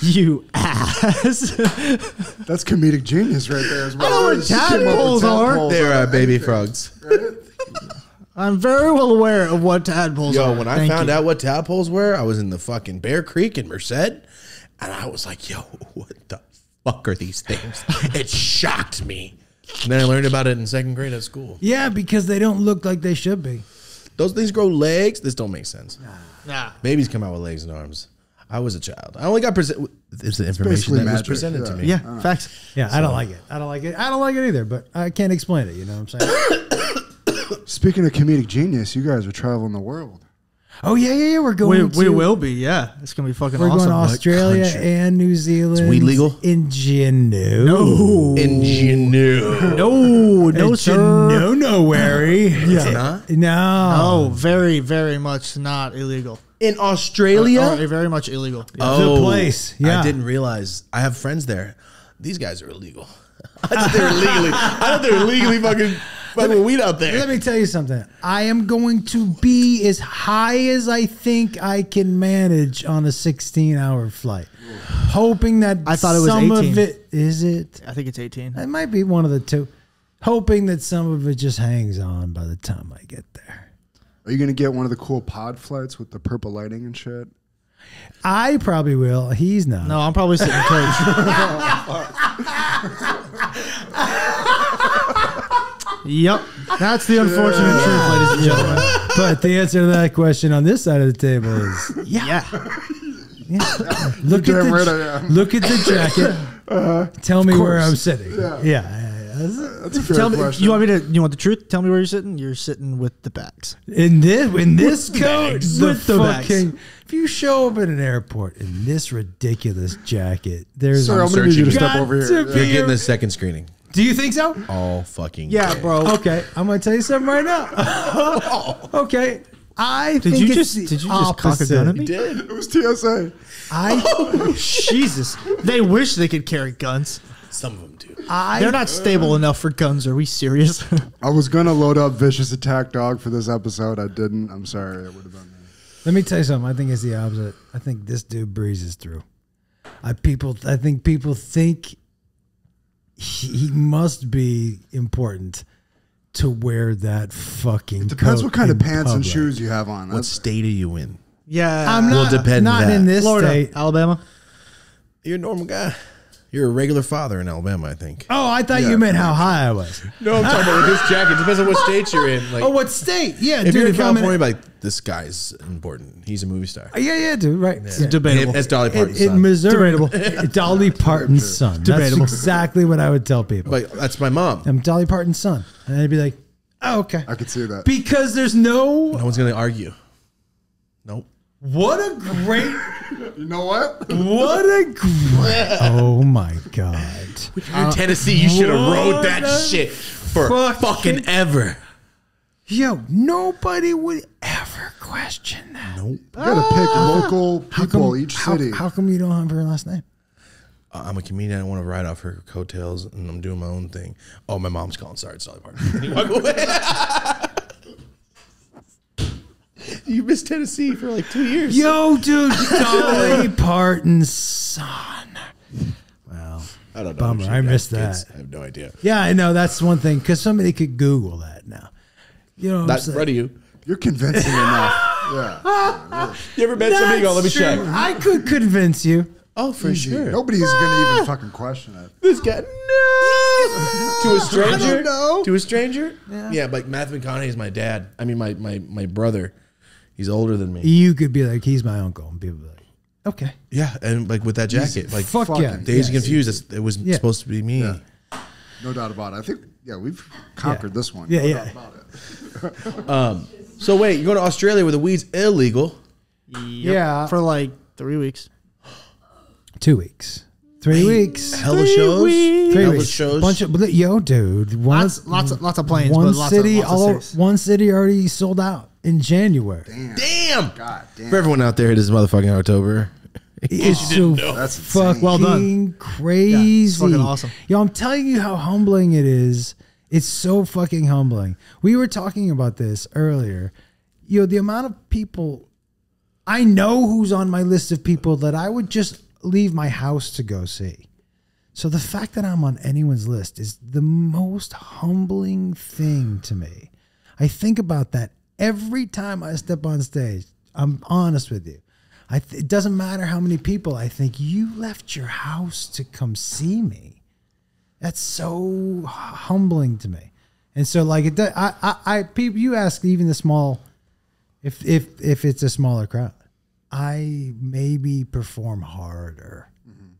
You ass. That's comedic genius right there. As well. I know what tadpoles, tadpoles are. They're uh, baby frogs. I'm very well aware of what tadpoles Yo, are. Yo, when I Thank found you. out what tadpoles were, I was in the fucking Bear Creek in Merced. And I was like, yo, what the fuck are these things? It shocked me. And then I learned about it in second grade at school. Yeah, because they don't look like they should be. Those things grow legs. This don't make sense. Nah. nah. Babies come out with legs and arms. I was a child. I only got presented. There's the information that magic. was presented yeah. to me. Yeah, right. facts. Yeah, so. I don't like it. I don't like it. I don't like it either, but I can't explain it. You know what I'm saying? Speaking of comedic genius, you guys are traveling the world. Oh yeah, yeah, yeah. We're going. We, to, we will be. Yeah, it's gonna be fucking. We're awesome. Going to Australia Country. and New Zealand. Is weed legal? In Genu. No. In Genu. No, no, it's sir. No, no, worry. Yeah. It's not. No. No, very, very much not illegal. In Australia, uh, oh, very much illegal. Yeah. Oh, it's a place. Yeah, I didn't realize. I have friends there. These guys are illegal. I thought they were legally. I thought they were legally fucking. Let me, weed out there. Let me tell you something. I am going to be as high as I think I can manage on a sixteen hour flight. Hoping that I thought it was some eighteen. Of it is it? I think it's eighteen. It might be one of the two. Hoping that some of it just hangs on by the time I get there. Are you going to get one of the cool pod flights with the purple lighting and shit? I probably will. He's not. No, I'm probably sitting close. Yep. That's the unfortunate truth, ladies and gentlemen. But the answer to that question on this side of the table is yeah. yeah. Look, at the, right I am. look at the jacket. Uh, Tell me course. where I'm sitting. Yeah. yeah. That's a fair Tell question. Me, you want me to? You want the truth? Tell me where you're sitting. You're sitting with the bags. In this, in this coat, with the fucking. If you show up at an airport in this ridiculous jacket, there's. Sir, I'm, I'm gonna need you to step over here. You're yeah. getting the second screening. Do you think so? All fucking. Yeah, day. bro. Okay, I'm gonna tell you something right now. okay. I did think you it's just the did you just cock a gun at me? You did. It was T S A. I oh, Jesus. They wish they could carry guns. Some of them do. I, They're not stable uh, enough for guns. Are we serious? I was gonna load up Vicious Attack Dog for this episode. I didn't. I'm sorry. It would have been. Let me tell you something. I think it's the opposite. I think this dude breezes through. I people. I think people think he, he must be important to wear that fucking coat. It depends what kind of pants public. and shoes you have on. What That's state are you in? Yeah. I'm not, will depend not in this Florida, state. Alabama. You're a normal guy. You're a regular father in Alabama, I think. Oh, I thought yeah. you meant how high I was. No, I'm talking about with this jacket. It depends on what state you're in. Like, oh, what state? Yeah, if dude, you're in California, in like, this guy's important. He's a movie star. Yeah, yeah, dude, right. Yeah. Yeah. Debatable. That's Dolly Parton's in, son. In Missouri. Debatable. Dolly Parton's son. Debatable. That's exactly what I would tell people. Like, that's my mom. I'm Dolly Parton's son. And I'd be like, oh, okay. I could see that. Because there's no... No one's going to argue. Nope. What a great... You know what? What a great... Oh, my God. If you're in Tennessee, you should have rode that shit for fucking, fucking ever. Yo, nobody would ever question that. Nope. You got to pick ah. local people, how come, each city. How, how come you don't have her last name? Uh, I'm a comedian. I want to ride off her coattails, and I'm doing my own thing. Oh, my mom's calling. Sorry, it's Dolly Parton. You walk away. You missed Tennessee for like two years. Yo, dude, Dolly Parton's son. Wow. I don't know. Bummer. I missed that. I have no idea. Yeah, I know. That's one thing. Because somebody could Google that now. You know what Not I'm saying? Right of you. You're convincing enough. Yeah. yeah. You ever met That's somebody? Go, let me true. check. I could convince you. Oh, for Easy. sure. Nobody's ah. going to even fucking question it. This guy, no. to a stranger? I don't know. To a stranger? Yeah. yeah, like Matthew McConaughey is my dad. I mean, my, my, my brother. He's older than me. You could be like, he's my uncle. And people be like, okay. Yeah, and like with that jacket. He's like, fuck yeah. Days yes. Confused. It was yeah. supposed to be me. Yeah. No doubt about it. I think, yeah, we've conquered yeah. this one. Yeah, no yeah. doubt about it. um, so wait, you go to Australia where the weed's illegal. Yep. Yeah. For like three weeks. Two weeks. Three hey, weeks. Hella three shows. Weeks. Three hella weeks. shows. Bunch of, yo, dude. One, lots, lots, of, lots of planes. One, but lots city, of, lots of all, one city already sold out in January. Damn. damn. God damn. For everyone out there, it is motherfucking October. It's so That's fucking well done. crazy. Yeah, it's fucking awesome. Yo, I'm telling you how humbling it is. It's so fucking humbling. We were talking about this earlier. You know, the amount of people, I know who's on my list of people that I would just leave my house to go see. So the fact that I'm on anyone's list is the most humbling thing to me. I think about that every time I step on stage. I'm honest with you. I th it doesn't matter how many people I think, you left your house to come see me. That's so humbling to me. And so like, it does, I, I, I, people, you ask even the small, if, if, if it's a smaller crowd, I maybe perform harder. Mm-hmm.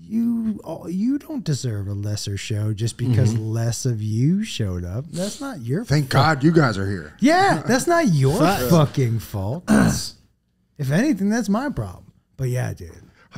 You all, you don't deserve a lesser show just because mm-hmm. less of you showed up. That's not your fault. Thank God you guys are here. Yeah, that's not your fucking fault. If anything, that's my problem. But yeah, dude.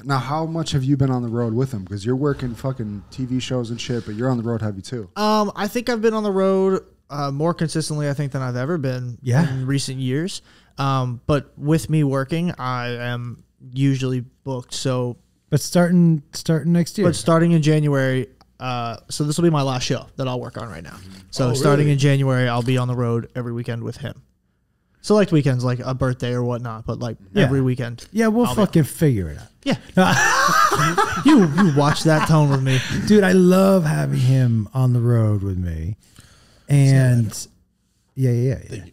Now, how much have you been on the road with them? Because you're working fucking T V shows and shit, but you're on the road heavy too. Um, I think I've been on the road uh, more consistently, I think, than I've ever been yeah. in recent years. Um, but with me working, I am usually booked. So, but starting starting next year. But starting in January, uh, so this will be my last show that I'll work on right now. So oh, starting really? in January, I'll be on the road every weekend with him. Select weekends, like a birthday or whatnot, but like yeah. every weekend. Yeah, we'll I'll fucking figure it out. Yeah, you you watch that tone with me, dude. I love having him on the road with me, and yeah, yeah, yeah.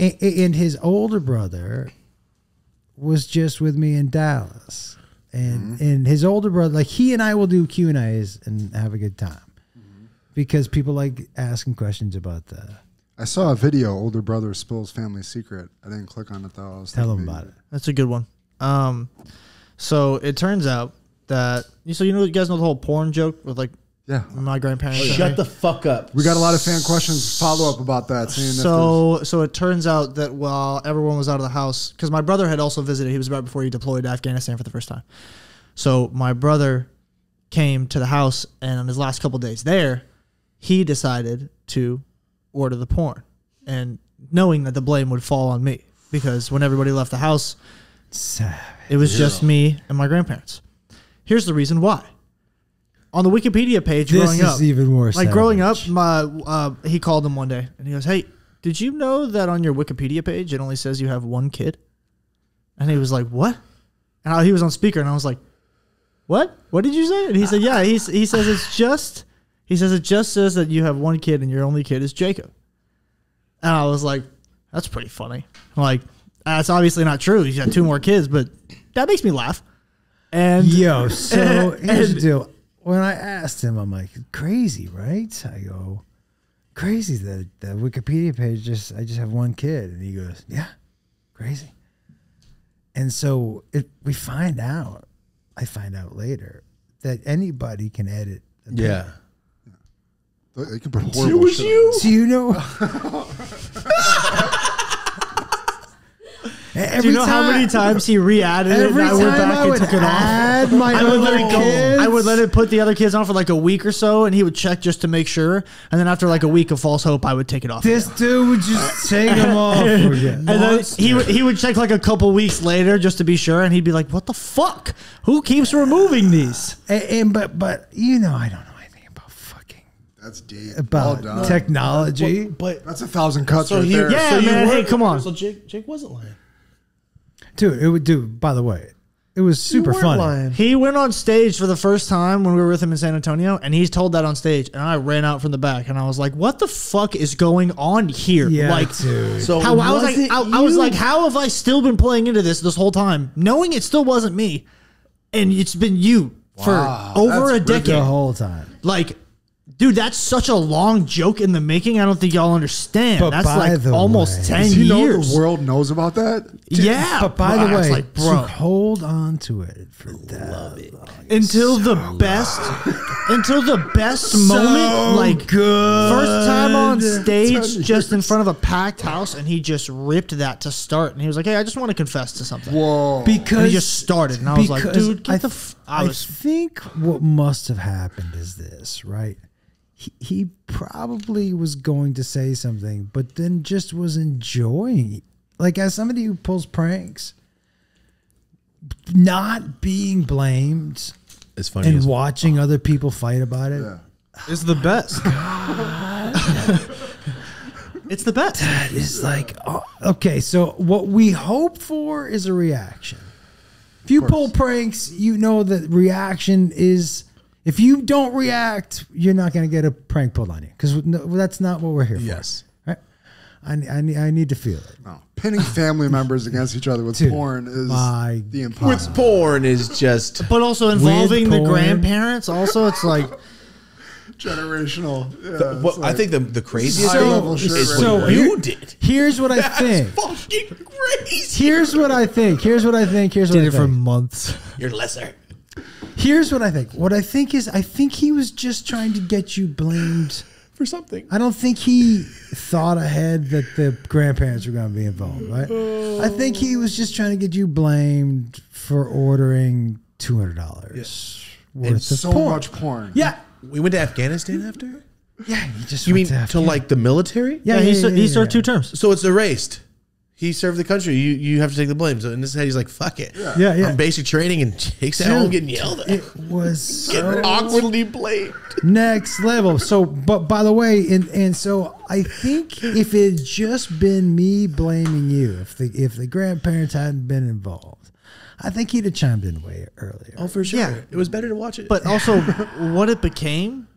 yeah. And his older brother was just with me in Dallas, and mm-hmm. and his older brother, like he and I will do Q and A's and have a good time, mm-hmm. because people like asking questions about that. I saw a video, older brother spills family secret. I didn't click on it though. I was Tell them about maybe. it. That's a good one. Um, so it turns out that, so you know, you guys know the whole porn joke with like, yeah, my grandparents. Shut the fuck up. We got a lot of fan questions, follow up about that. So, so it turns out that while everyone was out of the house, because my brother had also visited, he was right before he deployed to Afghanistan for the first time. So my brother came to the house, and on his last couple of days there, he decided to order the porn, and knowing that the blame would fall on me, because when everybody left the house, Savage. it was yeah. just me and my grandparents. Here's the reason why. On the Wikipedia page, this growing is up, even more like savage. growing up, my uh, he called him one day and he goes, "Hey, did you know that on your Wikipedia page it only says you have one kid?" And he was like, "What?" And I, he was on speaker, and I was like, "What? What did you say?" And he said, "Yeah." He he says it's just he says it just says that you have one kid and your only kid is Jacob. And I was like, "That's pretty funny." Like, that's obviously not true. He's got two more kids, but that makes me laugh. And yo, so and, here's the deal. When I asked him, I'm like, crazy, right? I go, crazy that the Wikipedia page just, I just have one kid. And he goes, yeah, crazy. And so it, we find out, I find out later, that anybody can edit. Yeah. yeah. They can put horrible shit. You? Do you know? Every Do you know time, how many times he re-added it and I went back I and took it off? My I, would let it go. I would let it put the other kids on for like a week or so, and he would check just to make sure. And then after like a week of false hope, I would take it off. This again. dude would just take him off. And then he would, he would check like a couple weeks later just to be sure, and he'd be like, what the fuck? Who keeps removing these? And, and but, but, you know, I don't know. That's deep. About well technology. But, but that's a thousand cuts so right he, there. Yeah, so man. You hey, come on. So Jake, Jake wasn't lying. Dude, it would do. By the way, it was super fun. Lying. He went on stage for the first time when we were with him in San Antonio, and he's told that on stage, and I ran out from the back, and I was like, "What the fuck is going on here?" Yeah, like, dude. So how, was I was like, it I, I was like, "How have I still been playing into this this whole time, knowing it still wasn't me, and it's been you wow, for over a decade the whole time?" Like. Dude, that's such a long joke in the making. I don't think y'all understand. But that's like almost way, ten does he years. Know the world knows about that. Dude, yeah, but by bro, the way, like, bro, hold on to it for that love it. until so the best, until the best so moment. Like good. First time on stage, just in front of a packed house, and he just ripped that to start. And he was like, "Hey, I just want to confess to something." Whoa! Because and he just started, and I was like, "Dude, get I, the." F I, I think what must have happened is this, right? He probably was going to say something, but then just was enjoying it. Like, as somebody who pulls pranks, not being blamed it's funny and watching well. other people fight about it yeah. is the best. It's the best. That is like, oh, okay, so what we hope for is a reaction. If you pull pranks, you know that reaction is... If you don't react, you're not going to get a prank pulled on you because no, that's not what we're here for. Yes. Right? I, I, I need to feel it. No. Pinning family members against each other with Dude, porn is the impossible. With porn is just... But also involving the grandparents also, it's like... Generational. Yeah, the, well, like I think the, the craziest so, thing is so what you did. Here's what I that's think. fucking crazy. Here's what I think. Here's what I think. Here's what did I think. Did it for months. You're lesser. Here's what I think. What I think is, I think he was just trying to get you blamed for something. I don't think he thought ahead that the grandparents were going to be involved, right? Oh. I think he was just trying to get you blamed for ordering two hundred dollars yes. worth and of so porn. much porn. Yeah. We went to Afghanistan after? Yeah. He just you went mean to, to like the military? Yeah. yeah, he, yeah, so, yeah he served yeah. two terms. So it's erased. He served the country. You you have to take the blame. So in his head, he's like, "Fuck it." Yeah, yeah. yeah. I'm basic training and Jake's out home getting yelled at. It was getting so awkwardly blamed. Next level. So, but by the way, and and so I think if it had just been me blaming you, if the if the grandparents hadn't been involved, I think he'd have chimed in way earlier. Oh, for sure. Yeah. It was better to watch it. But also, what it became,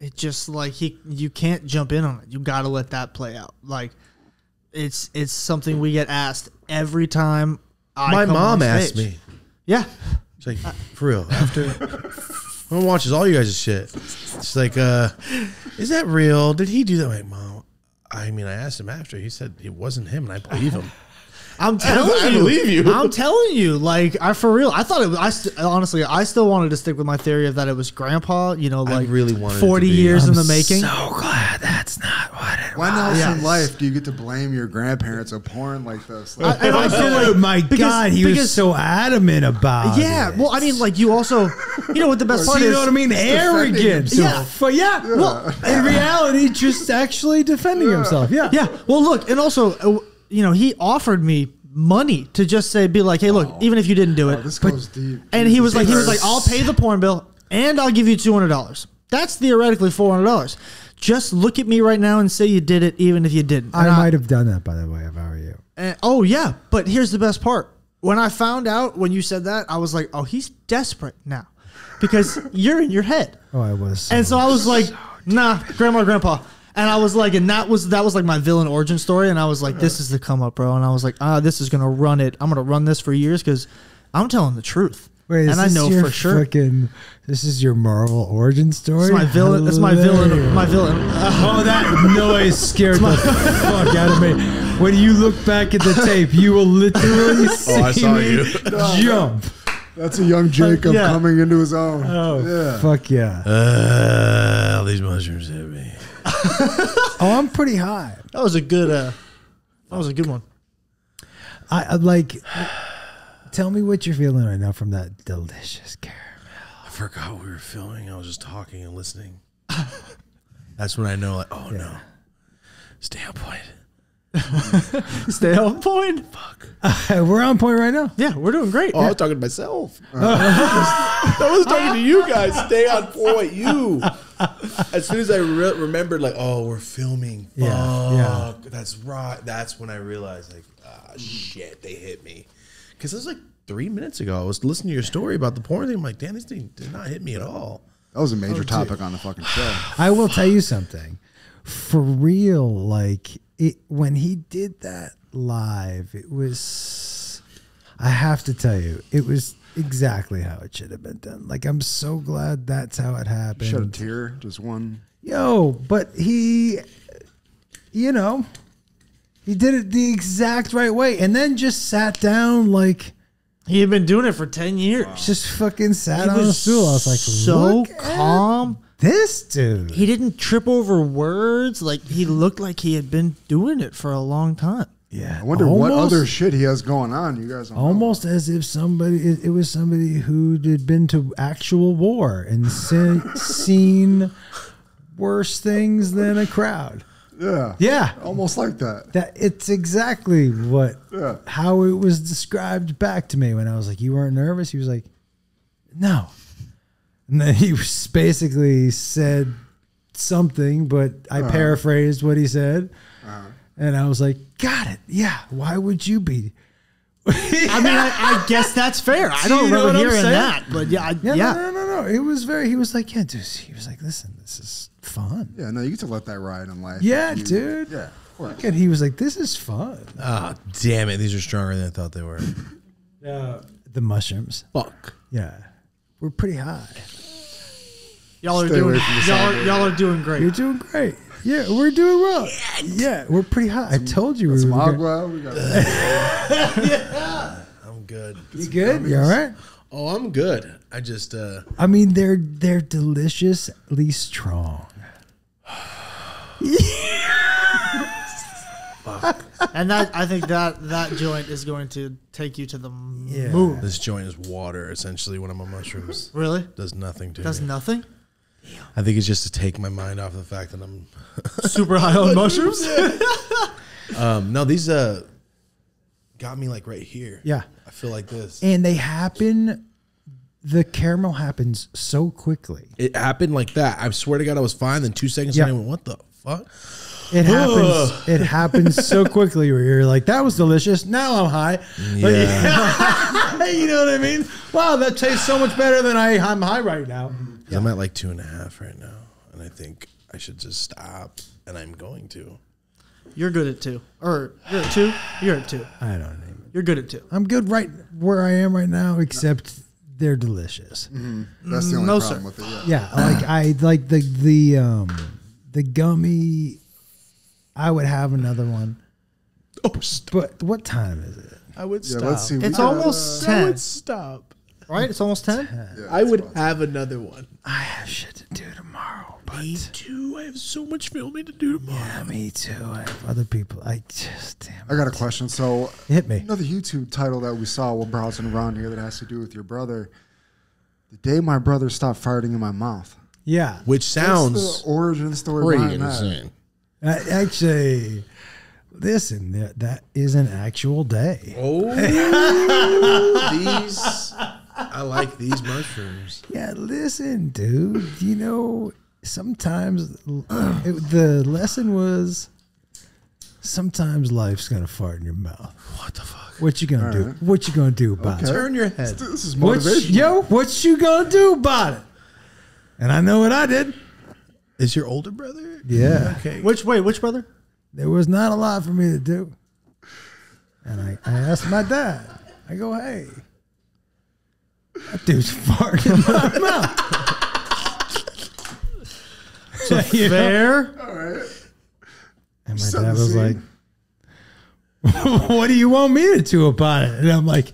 it just like he you can't jump in on it. You got to let that play out. Like. It's it's something we get asked every time. I My come mom on asked me. Yeah, she's like, for real. After my mom watches all you guys' shit, she's like, uh, Is that real? Did he do that? Like, Mom, I mean, I asked him after. He said it wasn't him, and I believe him. I'm telling I, I you. I believe you. I'm telling you. Like, I for real. I thought it was, I honestly, I still wanted to stick with my theory of that it was Grandpa, you know, like I really wanted forty years I'm in the making. So glad that's not what it When was. else yes. in life do you get to blame your grandparents for porn like this? Like, I, I, I feel like, my because, God, he because, was so adamant about yeah, it. Yeah. Well, I mean, like, you also, you know what the best part you is? You know what I mean? Arrogance. Yeah. But yeah, yeah. Well, in reality, just actually defending yeah. himself. Yeah. Yeah. Well, look, and also, uh, you know, he offered me money to just say, be like, hey, look, oh, even if you didn't do it, oh, this but, goes deep. And he was like, he was like, I'll pay the porn bill and I'll give you two hundred dollars. That's theoretically four hundred dollars. Just look at me right now and say you did it, even if you didn't. I, I might have done that, by the way, if I were you. And, oh, yeah. But here's the best part. When I found out when you said that, I was like, oh, he's desperate now because you're in your head. Oh, I was. So and so I was like, so nah, grandma, grandpa. And I was like, and that was that was like my villain origin story. And I was like, this is the come up, bro. And I was like, ah, this is gonna run it. I'm gonna run this for years because I'm telling the truth. Wait, and I know for sure. Frickin', this is your Marvel origin story. It's my villain. That's my villain. My villain. Oh, that noise scared the fuck out of me. When you look back at the tape, you will literally see oh, I saw me you. jump. That's a young Jacob yeah. coming into his own. Oh, yeah. Fuck yeah. Uh, all these mushrooms hit me. Oh, I'm pretty high. That was a good uh, that was a good one. I, I like tell me what you're feeling right now from that delicious caramel. I forgot we were filming. I was just talking and listening. That's when I know, like, oh yeah. no. Stay on point. Stay on point. Fuck. Uh, we're on point right now. Yeah, we're doing great. Oh, yeah. I was talking to myself. I was talking to you guys. Stay on point, you. As soon as I re remembered, like, oh, we're filming. Fuck, yeah, yeah. that's right. That's when I realized, like, ah, shit, they hit me. Because it was like three minutes ago. I was listening to your story about the porn thing. I'm like, damn, this thing did not hit me at all. That was a major oh, topic dude. on the fucking show. I will tell you something. For real, like, it when he did that live, it was, I have to tell you, it was exactly how it should have been done. Like, I'm so glad that's how it happened. Shed a tear, just one. Yo, but he, you know, he did it the exact right way, and then just sat down like he had been doing it for ten years. Wow. Just fucking sat he on a stool. I was like, so calm. This dude. He didn't trip over words. Like, he looked like he had been doing it for a long time. Yeah, I wonder almost, what other shit he has going on. You guys, don't almost know. as if somebody it, it was somebody who had been to actual war and se seen worse things than a crowd. Yeah, yeah, almost like that. That it's exactly what yeah. how it was described back to me when I was like, "You weren't nervous." He was like, "No," and then he basically said something, but I uh-huh. paraphrased what he said. Uh-huh. And I was like, got it. Yeah. Why would you be? yeah. I mean, I, I guess that's fair. I don't remember hearing that, but yeah, I, yeah, yeah. No, no, no, no. It was very. He was like, yeah, dude. He was like, listen, this is fun. Yeah, no, you get to let that ride in life. Yeah, you, dude. Yeah. Look at. He was like, this is fun. Oh, damn it! These are stronger than I thought they were. uh, the mushrooms. Fuck. Yeah, we're pretty high. Y'all are doing. Y'all y'all are doing great. You're doing great. Yeah, we're doing well. Shit. Yeah, we're pretty hot. I told you we were agua. We got yeah. I'm good. You it's good? Gummies. You all right? Oh, I'm good. I just uh I mean they're they're deliciously strong. Fuck. And that I think that that joint is going to take you to the yeah. moon. This joint is water essentially when I'm on mushrooms. Really? Does nothing to Does me. Does nothing? I think it's just to take my mind off the fact that I'm super high on mushrooms. um, no, these uh, got me like right here. Yeah. I feel like this. And they happen, the caramel happens so quickly. It happened like that. I swear to God, I was fine. Then two seconds later, yep. I went, what the fuck? It happens. It happens so quickly where you're like, that was delicious. Now I'm high. Yeah. You know what I mean? Wow, that tastes so much better than I, I'm high right now. Yeah. I'm at like two and a half right now, and I think I should just stop, and I'm going to. You're good at two. Or you're at two? You're at two. I don't know. You're good at two. I'm good right where I am right now, except they're delicious. Mm-hmm. That's the only no, problem sir. with it. Yeah, yeah, like I like the the um the gummy. I would have another one. Oh, stop. But what time is it? I would yeah, stop. Let's see. It's almost uh, ten. I would stop. Right? It's almost ten? ten. Yeah, I would have another one. I have shit to do tomorrow. But me too. I have so much filming to do tomorrow. Yeah, me too. I have other people. I just, damn I got it. a question. So, hit me. Another YouTube title that we saw while browsing around here that has to do with your brother. The day my brother stopped farting in my mouth. Yeah. Which sounds the origin story pretty insane. Uh, actually... Listen, that, that is an actual day. Oh, these, I like these mushrooms. Yeah, listen, dude. You know, sometimes it, the lesson was sometimes life's gonna fart in your mouth. What the fuck? What you gonna All do? Right. What you gonna do about okay. it? Turn your head. This is motivation. Yo, what you gonna do about it? And I know what I did. Is your older brother? Yeah. Okay. Which wait, which brother? There was not a lot for me to do. And I, I asked my dad. I go, hey, that dude's farting in my mouth. So fair. All right. And my Something dad was like, what do you want me to do about it? And I'm like,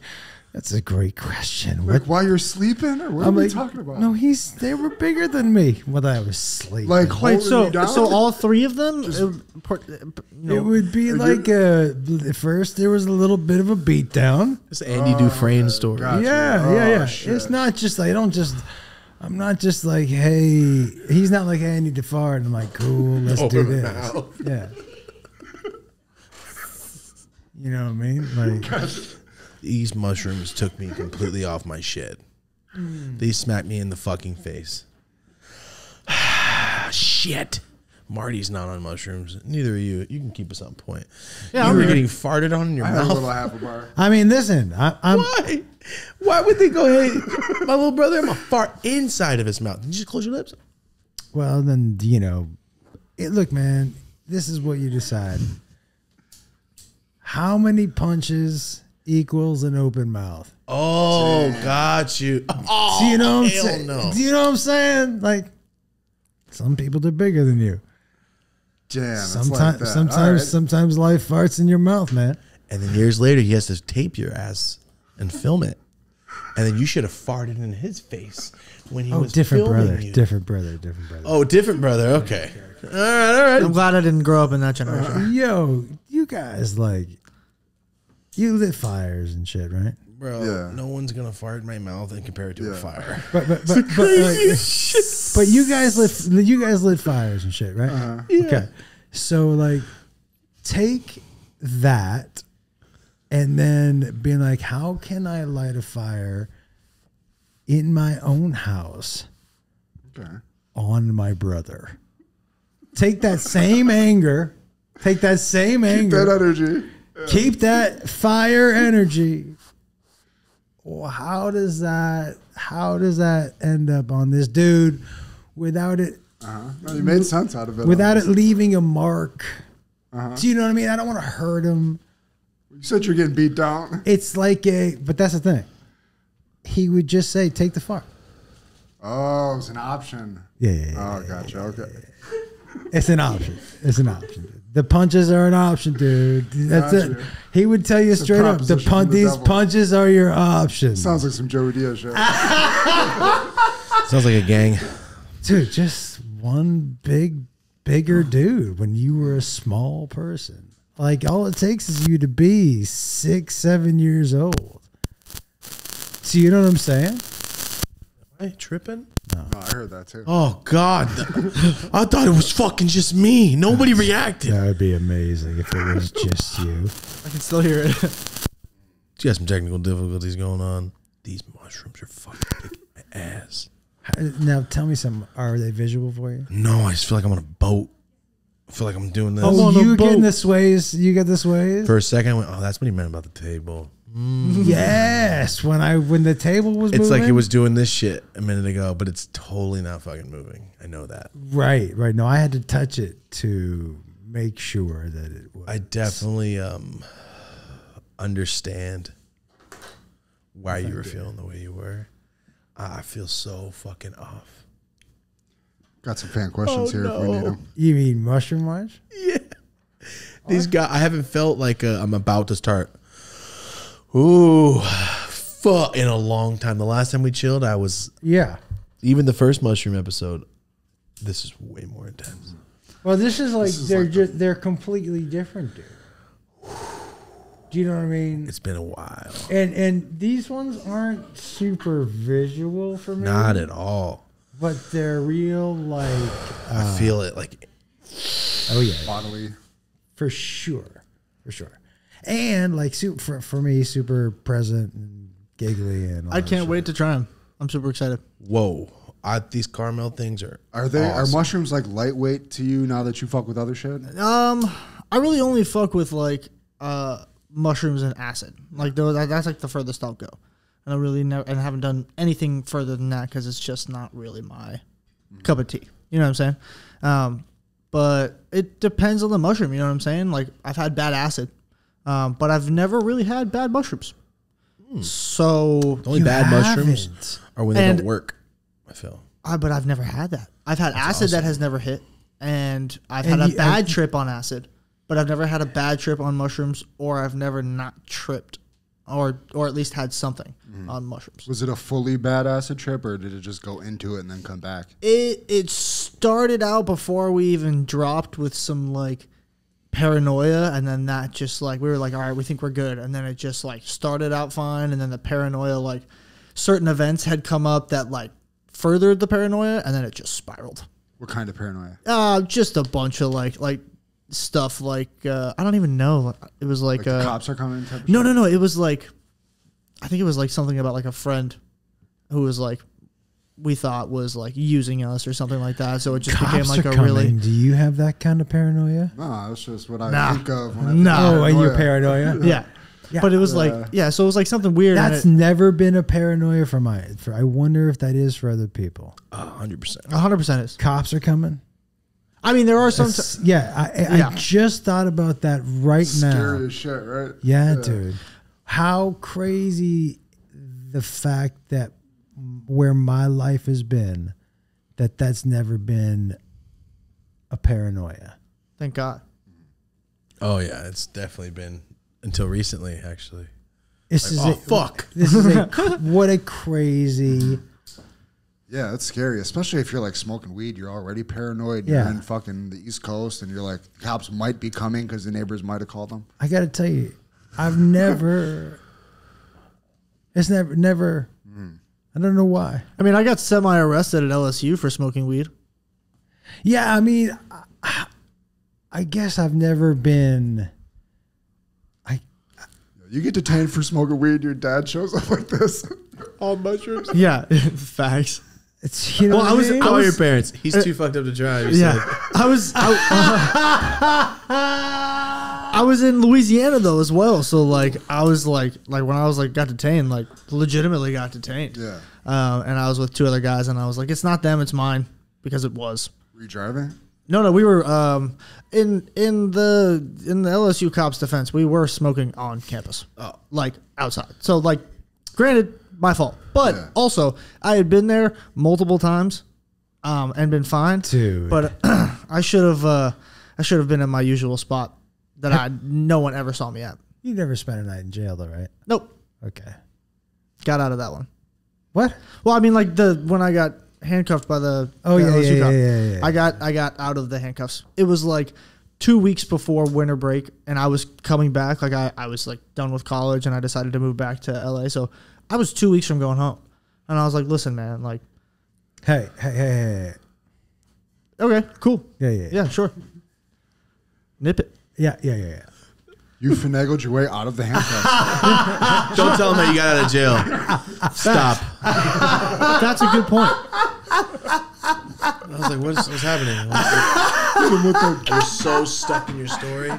that's a great question. Like what? While you're sleeping, or what I'm are like, we talking about? No, he's they were bigger than me when I was sleeping. Like, wait, so so all three of them. Just, it, no. it would be are like a, first there was a little bit of a beatdown. It's Andy oh, Dufresne story. Gotcha. Yeah, oh, yeah, yeah. Shit. It's not just I don't just. I'm not just like hey. He's not like Andy Dufresne. And I'm like cool. Let's oh, do this. Now. Yeah. You know what I mean? Like. Gotcha. These mushrooms took me completely off my shit. Mm. They smacked me in the fucking face. Shit. Marty's not on mushrooms. Neither are you. You can keep us on point. Yeah, you were getting farted on in your I mouth. A little apple bar. I mean, listen. I, I'm Why? Why would they go, hey, my little brother, I'm going to fart inside of his mouth. Did you just close your lips? Well, then, you know, it, look, man, this is what you decide. How many punches... equals an open mouth. Oh, Damn. got you. Oh, do you know what I'm saying? No. Do you know what I'm saying? Like, some people they're bigger than you. Damn. Sometimes, like sometimes, right. sometimes life farts in your mouth, man. And then years later, he has to tape your ass and film it. And then you should have farted in his face when he oh, was different filming brother, you. different brother, different brother. Oh, different brother. Okay. All right, all right. I'm glad I didn't grow up in that generation. Uh, yo, you guys like. You lit fires and shit, right? Bro, yeah. no one's going to fart in my mouth and compare it to yeah. a fire. But but but, but, like, but you guys lit you guys lit fires and shit, right? Uh-huh. yeah. Okay. So like take that and then being like, how can I light a fire in my own house okay. on my brother? Take that same anger. Take that same Keep anger. That energy. Keep that fire energy. Well, how does that? How does that end up on this dude without it? Uh-huh. No, you made sense out of it. Without it leaving a mark. Uh-huh. Do you know what I mean? I don't want to hurt him. You said you're getting beat down. It's like a, but that's the thing. He would just say, "Take the fart." Oh, it's an option. Yeah. yeah, yeah oh, gotcha. Yeah, okay. Yeah. It's an option. It's an option. The punches are an option, dude. That's gotcha. it. He would tell you it's straight up. The pun the these devil. punches are your option. Sounds like some Joey Diaz shit. Sounds like a gang, dude. Just one big, bigger dude when you were a small person. Like all it takes is you to be six, seven years old. So you know what I'm saying? Am I tripping? No. Oh, I heard that too. Oh God, I thought it was fucking just me. Nobody That's, reacted. That would be amazing if it was just you. I can still hear it. You got some technical difficulties going on. These mushrooms are fucking kicking my ass. Now tell me something. Are they visual for you? No, I just feel like I'm on a boat. I feel like I'm doing this. Oh, you getting this ways? You get this ways? For a second, I went, "Oh, that's what he meant about the table." Mm. Yes, when I when the table was it's moving. It's like it was doing this shit a minute ago, but it's totally not fucking moving. I know that. Right, right. No, I had to touch it to make sure that it was. I definitely um, understand why you were feeling the way you were. I feel so fucking off. Got some fan questions oh, here no. if we need them. You mean mushroom lunch? Yeah. These guys, I haven't felt like a, I'm about to start. Ooh, fuck, in a long time. The last time we chilled, I was. Yeah. Even the first mushroom episode, this is way more intense. Well, this is like, this is they're like just, the, they're completely different, dude. Do you know what I mean? It's been a while. And and these ones aren't super visual for me. Not at all. But they're real, like. Uh, I feel it, like. Oh, yeah. Bodily. For sure. For sure. And, like, super, for, for me, super present and giggly. And I can't wait to try them. I'm super excited. Whoa. I, these caramel things are. Are they awesome. Are mushrooms, like, lightweight to you now that you fuck with other shit? Um, I really only fuck with, like, uh. mushrooms and acid, like those. That's like the furthest I'll go, and I really never and haven't done anything further than that because it's just not really my mm-hmm. cup of tea. You know what I'm saying? Um, but it depends on the mushroom. You know what I'm saying? Like I've had bad acid, um, but I've never really had bad mushrooms. Mm. So the only bad haven't. mushrooms are when they and don't work. I feel. I, but I've never had that. I've had that's acid awesome. that has never hit, and I've and had a bad I, trip on acid. But I've never had a bad trip on mushrooms, or I've never not tripped, or or at least had something mm. on mushrooms. Was it a fully bad acid trip, or did it just go into it and then come back? It it started out before we even dropped with some like paranoia, and then that just like we were like, all right, we think we're good, and then it just like started out fine, and then the paranoia, like certain events had come up that like furthered the paranoia, and then it just spiraled. What kind of paranoia? Uh, just a bunch of like like. stuff like uh, I don't even know. It was like, like uh, the cops are coming. Type of no, no, no. It was like I think it was like something about like a friend who was like we thought was like using us or something like that. So it just cops became like a coming. really. Do you have that kind of paranoia? No, it's just what I nah. think of. When I think no, oh, your paranoia. yeah. yeah, but it was uh, like yeah. So it was like something weird. That's it, never been a paranoia for my. For, I wonder if that is for other people. A hundred percent. A hundred percent is cops are coming. I mean, there are some. Yeah I, yeah, I just thought about that right Scary now. Scary as shit, right? Yeah, yeah, dude. How crazy the fact that where my life has been, that that's never been a paranoia. Thank God. Oh yeah, it's definitely been until recently, actually. This like, is oh, a, fuck. This is a, what a crazy. Yeah, that's scary, especially if you're like smoking weed. You're already paranoid. Yeah. You're in fucking the East Coast, and you're like, cops might be coming because the neighbors might have called them. I got to tell you, I've never, it's never, never, mm. I don't know why. I mean, I got semi-arrested at L S U for smoking weed. Yeah, I mean, I, I guess I've never been. I. You get detained for smoking weed, your dad shows up like this. All mushrooms? Yeah, facts. It's, you know well, I was. Call your parents. He's uh, too fucked up to drive. Yeah, so. I was. I, uh, I was in Louisiana though as well. So like, I was like, like when I was like got detained, like legitimately got detained. Yeah. Um, and I was with two other guys, and I was like, it's not them, it's mine, because it was. Were you driving? No, no, we were um in in the in the L S U cops' defense. We were smoking on campus, oh. like outside. So like, granted. My fault. But yeah. also, I had been there multiple times um, and been fine. Dude. But I should have uh, I should have been in my usual spot that I no one ever saw me at. You never spent a night in jail, though, right? Nope. Okay. Got out of that one. What? Well, I mean, like the when I got handcuffed by the oh yeah, yeah, yeah, yeah, yeah I got I got out of the handcuffs. It was like two weeks before winter break, and I was coming back. Like I I was like done with college, and I decided to move back to L A. So. I was two weeks from going home, and I was like, "Listen, man, like, hey, hey, hey, hey, hey. okay, cool, yeah, yeah, yeah, yeah, sure, nip it, yeah, yeah, yeah, yeah." You finagled your way out of the handcuffs. Don't tell them that you got out of jail. Stop. That's a good point. I was like, "What's, what's happening?" Like, you're so stuck in your story,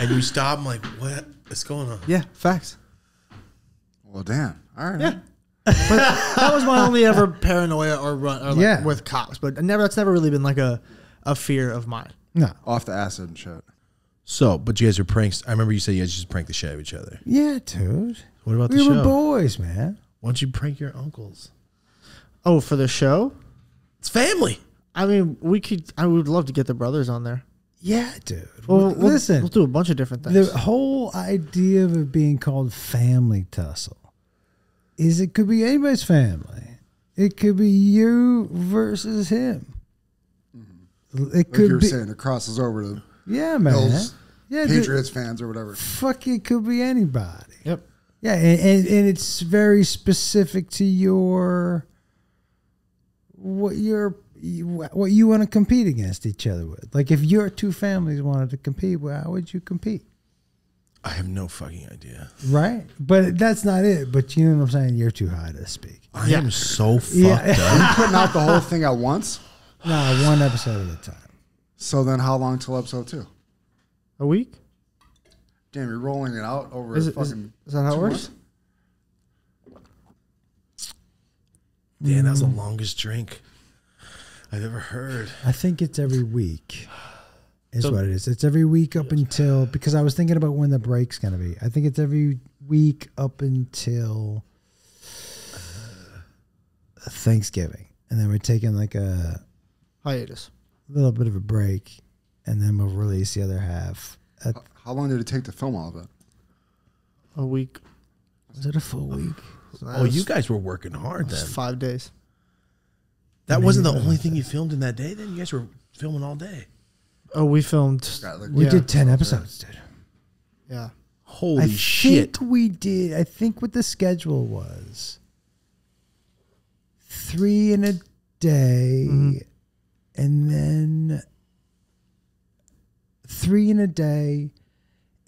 and you stop. I'm like, "What is going on?" Yeah, facts. Well, damn. All right. Yeah. But that was my only ever paranoia or run or like yeah. with cops, but never. That's never really been like a, a fear of mine. No, off the acid and shit. So, but you guys are pranks. I remember you said you guys just pranked the shit out of each other. Yeah, dude. What about we the show? We were boys, man. Why don't you prank your uncles? Oh, for the show? It's family. I mean, we could. I would love to get the brothers on there. Yeah, dude. Well, we'll listen, we'll do a bunch of different things. The whole idea of it being called Family Tussle is it could be anybody's family. It could be you versus him. Mm-hmm. It like could. You're saying it crosses over to yeah, man. Bills, yeah, Patriots dude, fans or whatever. Fuck, it could be anybody. Yep. Yeah, and, and, and it's very specific to your what your what you want to compete against each other with. Like, if your two families wanted to compete, well, how would you compete? I have no fucking idea. Right? But that's not it. But you know what I'm saying? You're too high to speak. I yeah. am so fucked yeah. up. Are you putting out the whole thing at once? No, one episode at a time. So then how long till episode two? A week? Damn, you're rolling it out over is it, fucking... Is, is that how it works? Damn, that was the longest drink I've ever heard. I think it's every week is so, what it is. It's every week up until... Because I was thinking about when the break's going to be. I think it's every week up until Thanksgiving. And then we're taking like a... hiatus. A little bit of a break. And then we'll release the other half. At, How long did it take to film all of it? A week. Was it a full week? So oh, was, you guys were working hard then. Five days. That Maybe wasn't the only thing you filmed in that day then? You guys were filming all day. Oh, we filmed. God, like, we yeah. did ten episodes, dude. Yeah. Holy I shit. I think we did. I think what the schedule was. Three in a day. Mm-hmm. And then... Three in a day,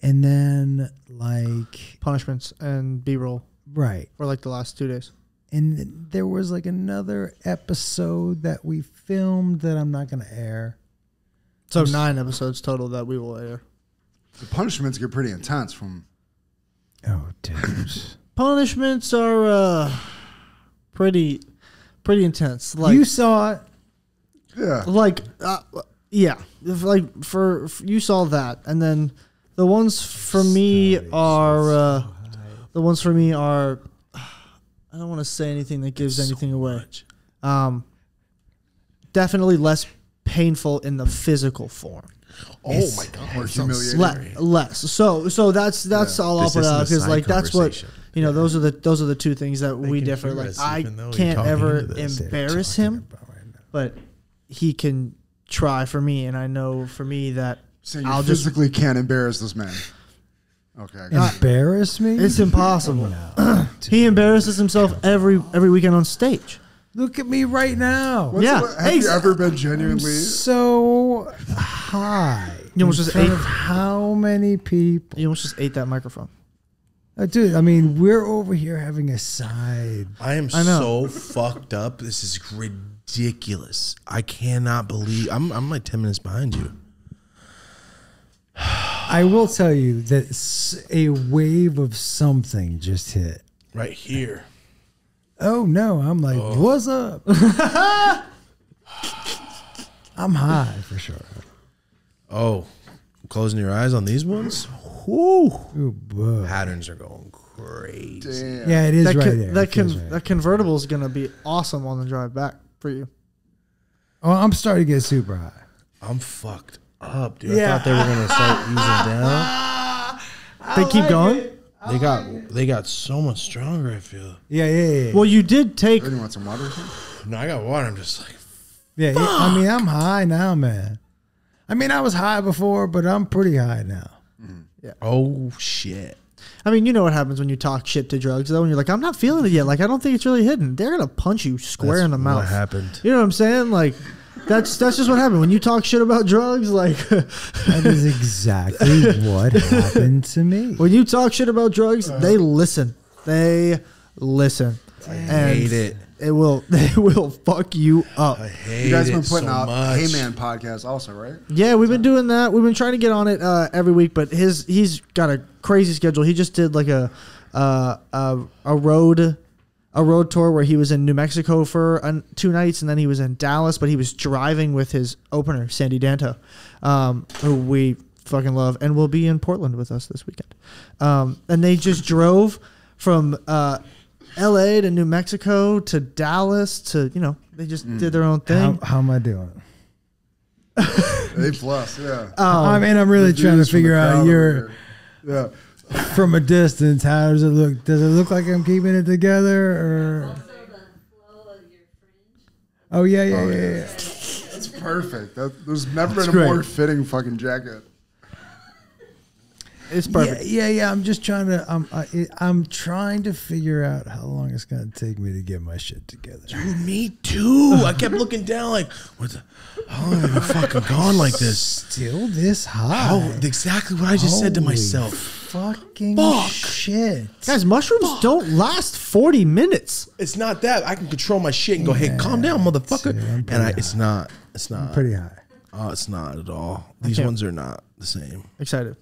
and then like punishments and B-roll, right? Or like the last two days. And there was like another episode that we filmed that I'm not going to air. So I'm nine episodes total that we will air. The punishments get pretty intense from. Oh, damn! Punishments are uh, pretty, pretty intense. Like you saw it. Yeah. Like. Uh, Yeah, if like for, for you saw that, and then the ones for me are uh, the ones for me are. I don't want to say anything that gives anything away. Um, definitely less painful in the physical form. Oh my god, more humiliating. Le less. So so that's that's yeah, all I'll put out because like that's what you know. Yeah. Those are the those are the two things that they we differ. Like I can't ever embarrass him, right but he can. Try for me, and I know for me that so you I'll physically just, can't embarrass this man. Okay, I embarrass me? It's impossible. No, he embarrasses himself every every weekend on stage. Look at me right now. What's yeah, the, have exactly. you ever been genuinely I'm so high? You almost just ate how many people? You almost just ate that microphone. Uh, dude, I mean, we're over here having a side. I am I so fucked up. This is ridiculous. Ridiculous! I cannot believe I'm. I'm like ten minutes behind you. I will tell you that a wave of something just hit right here. Oh no! I'm like, oh. What's up? I'm high for sure. Oh, closing your eyes on these ones. Ooh, boy. Patterns are going crazy. Damn. Yeah, it is that right there. That con right. that convertible is gonna be awesome on the drive back. For you. Oh, I'm starting to get super high. I'm fucked up, dude. Yeah. I thought they were gonna start easing down. They I keep like going. It. They like got it. They got so much stronger. I feel. Yeah, yeah, yeah. Well, you did take. You want some water? Or something? No, I got water. I'm just like, yeah, yeah. I mean, I'm high now, man. I mean, I was high before, but I'm pretty high now. Mm. Yeah. Oh shit. I mean, you know what happens when you talk shit to drugs, though, when you're like, I'm not feeling it yet. Like, I don't think it's really hidden. They're going to punch you square that's in the what mouth. That's happened. You know what I'm saying? Like, that's that's just what happened. When you talk shit about drugs, like... that is exactly what happened to me. When you talk shit about drugs, uh, they listen. They listen. I and hate it. It will, they will fuck you up. I hate you guys have been putting so out much. Hey Man podcast also, right? Yeah, we've been doing that. We've been trying to get on it uh, every week, but his he's got a crazy schedule. He just did like a uh, a, a road a road tour where he was in New Mexico for uh, two nights, and then he was in Dallas, but he was driving with his opener, Sandy Danto, um, who we fucking love, and will be in Portland with us this weekend. Um, and they just drove from... Uh, L A to New Mexico to Dallas to, you know, they just mm. did their own thing. How, how am I doing? A plus, yeah. Um, I mean, I'm really trying to figure out your, yeah. from a distance, how does it look? Does it look like I'm keeping it together? Or? Also the flow of your fringe. Oh, yeah, yeah, oh, yeah, yeah. yeah. That's perfect. That, there's never That's been a great. more fitting fucking jacket. It's perfect. Yeah, yeah, yeah. I'm just trying to. I'm. I, I'm trying to figure out how long it's gonna take me to get my shit together. Dude, me too. I kept looking down, like, what? The, how long have you fucking gone like this? Still this high? Oh, exactly what I just Holy said to myself. Fucking Fuck. shit, guys. Mushrooms Fuck. don't last forty minutes. It's not that I can control my shit and go, hey, yeah, calm down, motherfucker. Dude, and I, it's not. It's not I'm pretty high. Oh, it's not at all. These ones are not the same. Excited.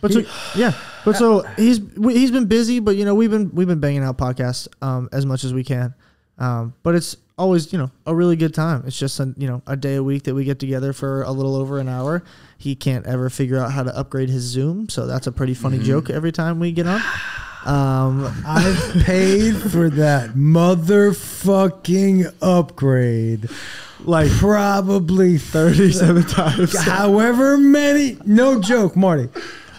But so, yeah, but so he's he's been busy, but you know we've been we've been banging out podcasts um, as much as we can, um, but it's always you know a really good time. It's just a, you know a day a week that we get together for a little over an hour. He can't ever figure out how to upgrade his Zoom, so that's a pretty funny mm-hmm. joke every time we get on. Um, I've paid for that motherfucking upgrade. Like probably thirty-seven times, however many. No joke, Marty.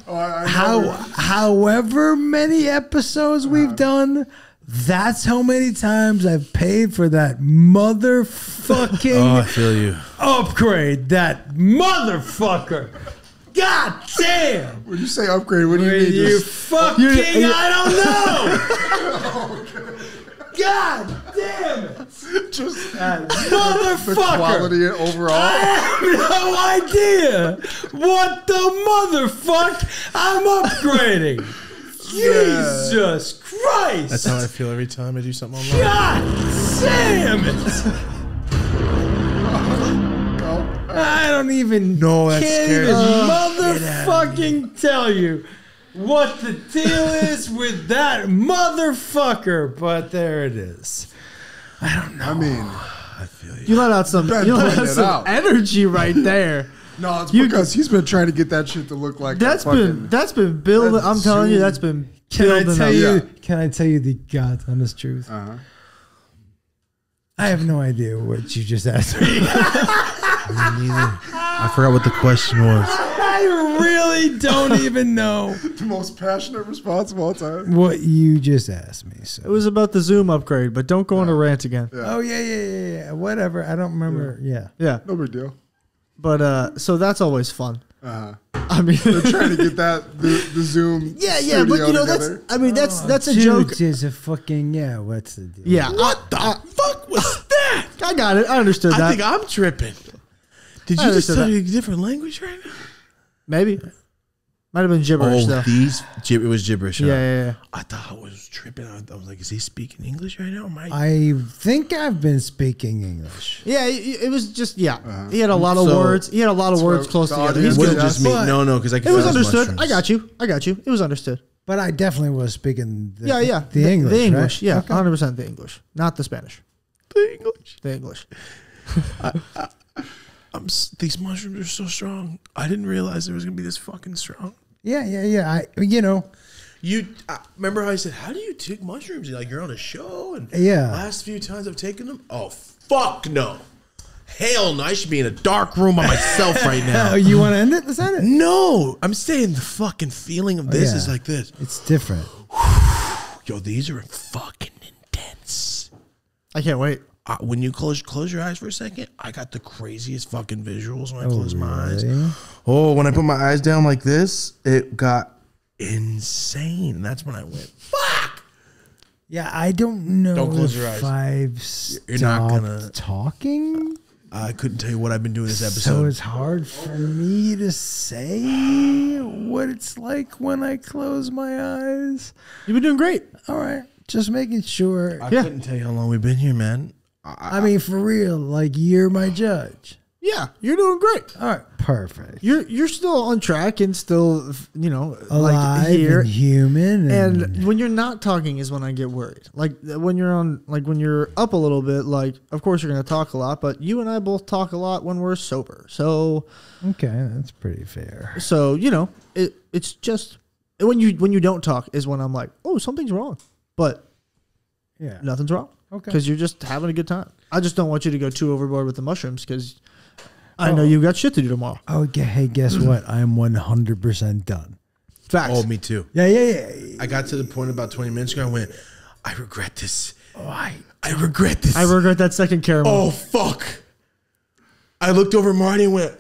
Oh, I, I how, however many episodes we've uh, done, that's how many times I've paid for that motherfucking oh, I feel you. upgrade. That motherfucker. God damn. When you say upgrade, what do you mean? You fucking, you, you, I don't know. God damn it. Just that motherfucker. The quality overall. I have no idea what the motherfuck I'm upgrading. Jesus yeah. Christ. That's how I feel every time I do something online. God damn it. I don't even know. That's scary. Motherfucking tell you what the deal is with that motherfucker, but there it is. I don't know. I mean, I feel you. You let out some, you let out some out. energy right there. No, it's you, because he's been trying to get that shit to look like that's that been fucking, that's been building. I'm telling you, that's been. Can building I tell up. you? Yeah. Can I tell you the God's honest truth? Uh -huh. I have no idea what you just asked me. I forgot what the question was. I really don't even know. The most passionate response of all time. What you just asked me. So. It was about the Zoom upgrade, but don't go yeah. on a rant again. Yeah. Oh, yeah, yeah, yeah, yeah. Whatever. I don't remember. Yeah. Yeah. No big deal. But uh, so that's always fun. Uh-huh. I mean, they're trying to get that the, the Zoom. Yeah, yeah, but you know together. that's. I mean, that's oh, that's a joke. Is a fucking yeah. What's the deal? Yeah. What I, the I, fuck was that? I got it. I understood I that. I think I'm tripping. Did you just tell me a different language right now? Maybe. Might have been gibberish oh, though. These gib it was gibberish. Yeah, huh? yeah, yeah. I thought I was tripping. I was like, is he speaking English right now? I, I think I've been speaking English. Yeah, it, it was just yeah. Uh, he had a lot of so words. He had a lot of words close together. He's good. Just me. No, no, because I. It was understood. Mushrooms. I got you. I got you. It was understood. But I definitely was speaking. The, yeah, yeah. The, the, the English. The English. Right? Yeah, one hundred percent the English, not the Spanish. The English. The English. I, I, I'm, these mushrooms are so strong. I didn't realize it was gonna be this fucking strong. Yeah, yeah, yeah. I, you know, you I remember how I said, "How do you take mushrooms?" You're like, you're on a show, and yeah, last few times I've taken them. Oh fuck no, hell no! I should be in a dark room by myself right now. Oh, you want to end it? Let's end it. No, I'm saying the fucking feeling of this oh, yeah. is like this. It's different. Yo, these are fucking intense. I can't wait. I, when you close close your eyes for a second, I got the craziest fucking visuals when I oh, close my eyes. Really? Oh, when I put my eyes down like this, it got insane. That's when I went, fuck! Yeah, I don't know don't close if your eyes. I've You're not gonna, talking. I couldn't tell you what I've been doing this episode. So it's hard for me to say what it's like when I close my eyes. You've been doing great. All right. Just making sure. I yeah. couldn't tell you how long we've been here, man. I, I mean, for real, like you're my judge. Yeah, you're doing great. All right, perfect. You're you're still on track and still, you know, alive, like here, and human. And, and when you're not talking is when I get worried. Like when you're on, like when you're up a little bit. Like, of course you're gonna talk a lot, but you and I both talk a lot when we're sober. So okay, that's pretty fair. So you know, it it's just when you when you don't talk is when I'm like, oh, something's wrong. But yeah, nothing's wrong. Okay. Because you're just having a good time. I just don't want you to go too overboard with the mushrooms because I oh. know you've got shit to do tomorrow. Oh, hey, guess what? I am one hundred percent done. Facts. Oh, me too. Yeah, yeah, yeah. I got to the point about twenty minutes ago. I went, I regret this. Oh, I, I regret this. I regret that second caramel. Oh, fuck. I looked over at Marty and went,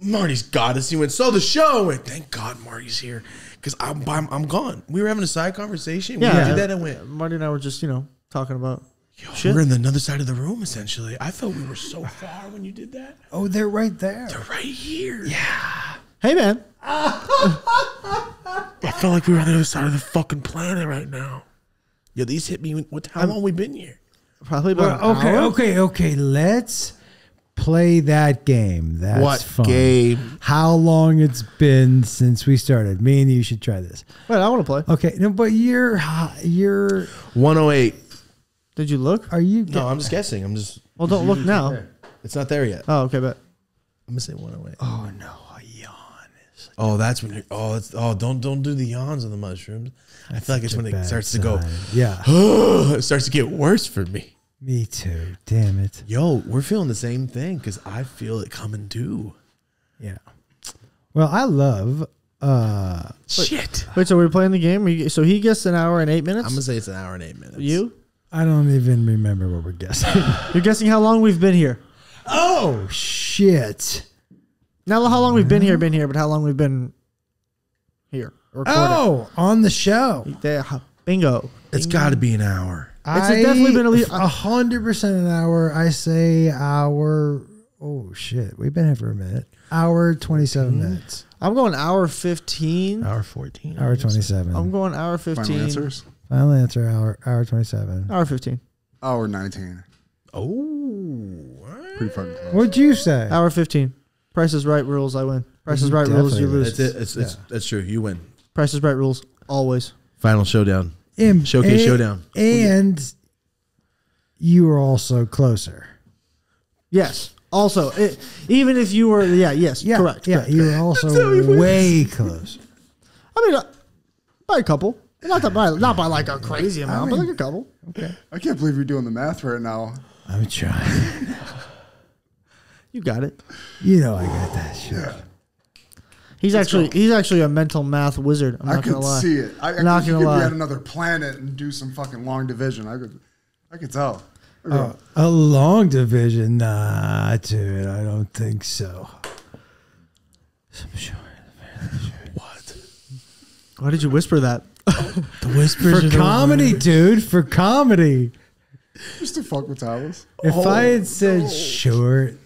Marty's got us. He went, so the show. I went, thank God Marty's here because I'm, I'm, I'm gone. We were having a side conversation. Yeah, we did that and went. Marty and I were just, you know, talking about. Yo, shit. We're in another side of the room, essentially. I felt we were so far when you did that. Oh, they're right there. They're right here. Yeah. Hey, man. I felt like we were on the other side of the fucking planet right now. Yo, these hit me. What? How I'm, long we been here? Probably about well, okay, an hour. Okay, okay, okay. Let's play that game. That's what fun. Game? How long it's been since we started? Me and you should try this. Wait, I want to play. Okay, no, but you're you're one oh eight. Did you look? Are you? No, I'm just guessing. I'm just. Well, don't look now. There. It's not there yet. Oh, okay, but I'm gonna say one oh eight. Oh no, a yawn. Like oh, that's when you. Oh, it's. Oh, don't don't do the yawns on the mushrooms. That's I feel like it's when it starts sign. to go. Yeah. It starts to get worse for me. Me too. Damn it. Yo, we're feeling the same thing because I feel it coming too. Yeah. Well, I love. Uh, Shit. Wait, wait, so we're playing the game. So he gets an hour and eight minutes. I'm gonna say it's an hour and eight minutes. You? I don't even remember what we're guessing. You're guessing how long we've been here. Oh, shit. Not how long we've been here, been here, but how long we've been here. Recorded. Oh, on the show. Bingo. Bingo. It's got to be an hour. It's I, definitely been at least one hundred percent an hour. I say hour. Oh, shit. We've been here for a minute. Hour twenty-seven mm-hmm. minutes. I'm going hour fifteen. Hour fourteen. Hour twenty-seven. I'm going hour fifteen. Final answers? Final answer, hour hour twenty-seven. Hour fifteen. Hour nineteen. Oh. Pretty fucking close. What'd you say? Hour fifteen. Price is right rules, I win. Price is right rules, you lose. That's it. It's, yeah. it's, that's true. You win. Price is right rules, always. Final showdown. And, Showcase and, showdown. And you were also closer. Yes. Also, it, even if you were, yeah, yes, yeah, correct. Yeah, correct. You were also way closer. I mean, uh, by a couple. Not, that by, not by like a crazy amount, I mean, but like a couple. Okay. I can't believe you're doing the math right now. I'm trying. You got it. You know I got that shit. Yeah. He's Let's actually go. he's actually a mental math wizard. I'm I not could gonna lie. see it. I, I not could, gonna lie. You could be at another planet and do some fucking long division. I could, I could tell. I could. Uh, a long division? Nah, dude, I don't think so. Some short. What? Why did you whisper that? The whispers for comedy, dude. For comedy, just to fuck with Thomas. If oh, I had said no. short,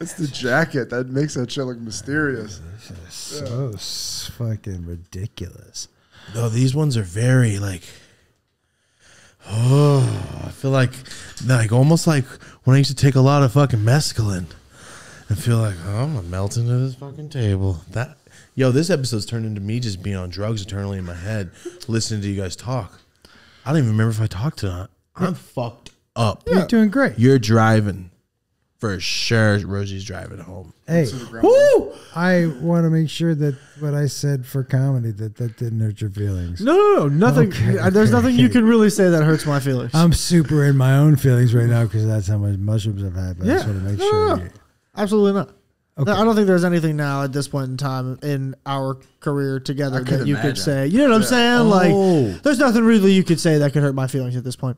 it's the jacket that makes that shit look mysterious. This is yeah. so fucking ridiculous. No, these ones are very like. Oh, I feel like, like almost like when I used to take a lot of fucking mescaline, and feel like oh, I'm gonna melt into this fucking table. That. Yo, this episode's turned into me just being on drugs eternally in my head, listening to you guys talk. I don't even remember if I talked to her. I'm yeah. fucked up. You're yeah. doing great. You're driving. For sure, Rosie's driving home. Hey, woo! I want to make sure that what I said for comedy, that that didn't hurt your feelings. No, no, no nothing. Okay, okay. There's nothing you can really say that hurts my feelings. I'm super in my own feelings right now because that's how much mushrooms I've had, but yeah. I just want to make no, sure. No, no. You... Absolutely not. Okay. I don't think there's anything now at this point in time in our career together that you imagine. could say. You know what I'm yeah. saying? Oh. Like, there's nothing really you could say that could hurt my feelings at this point.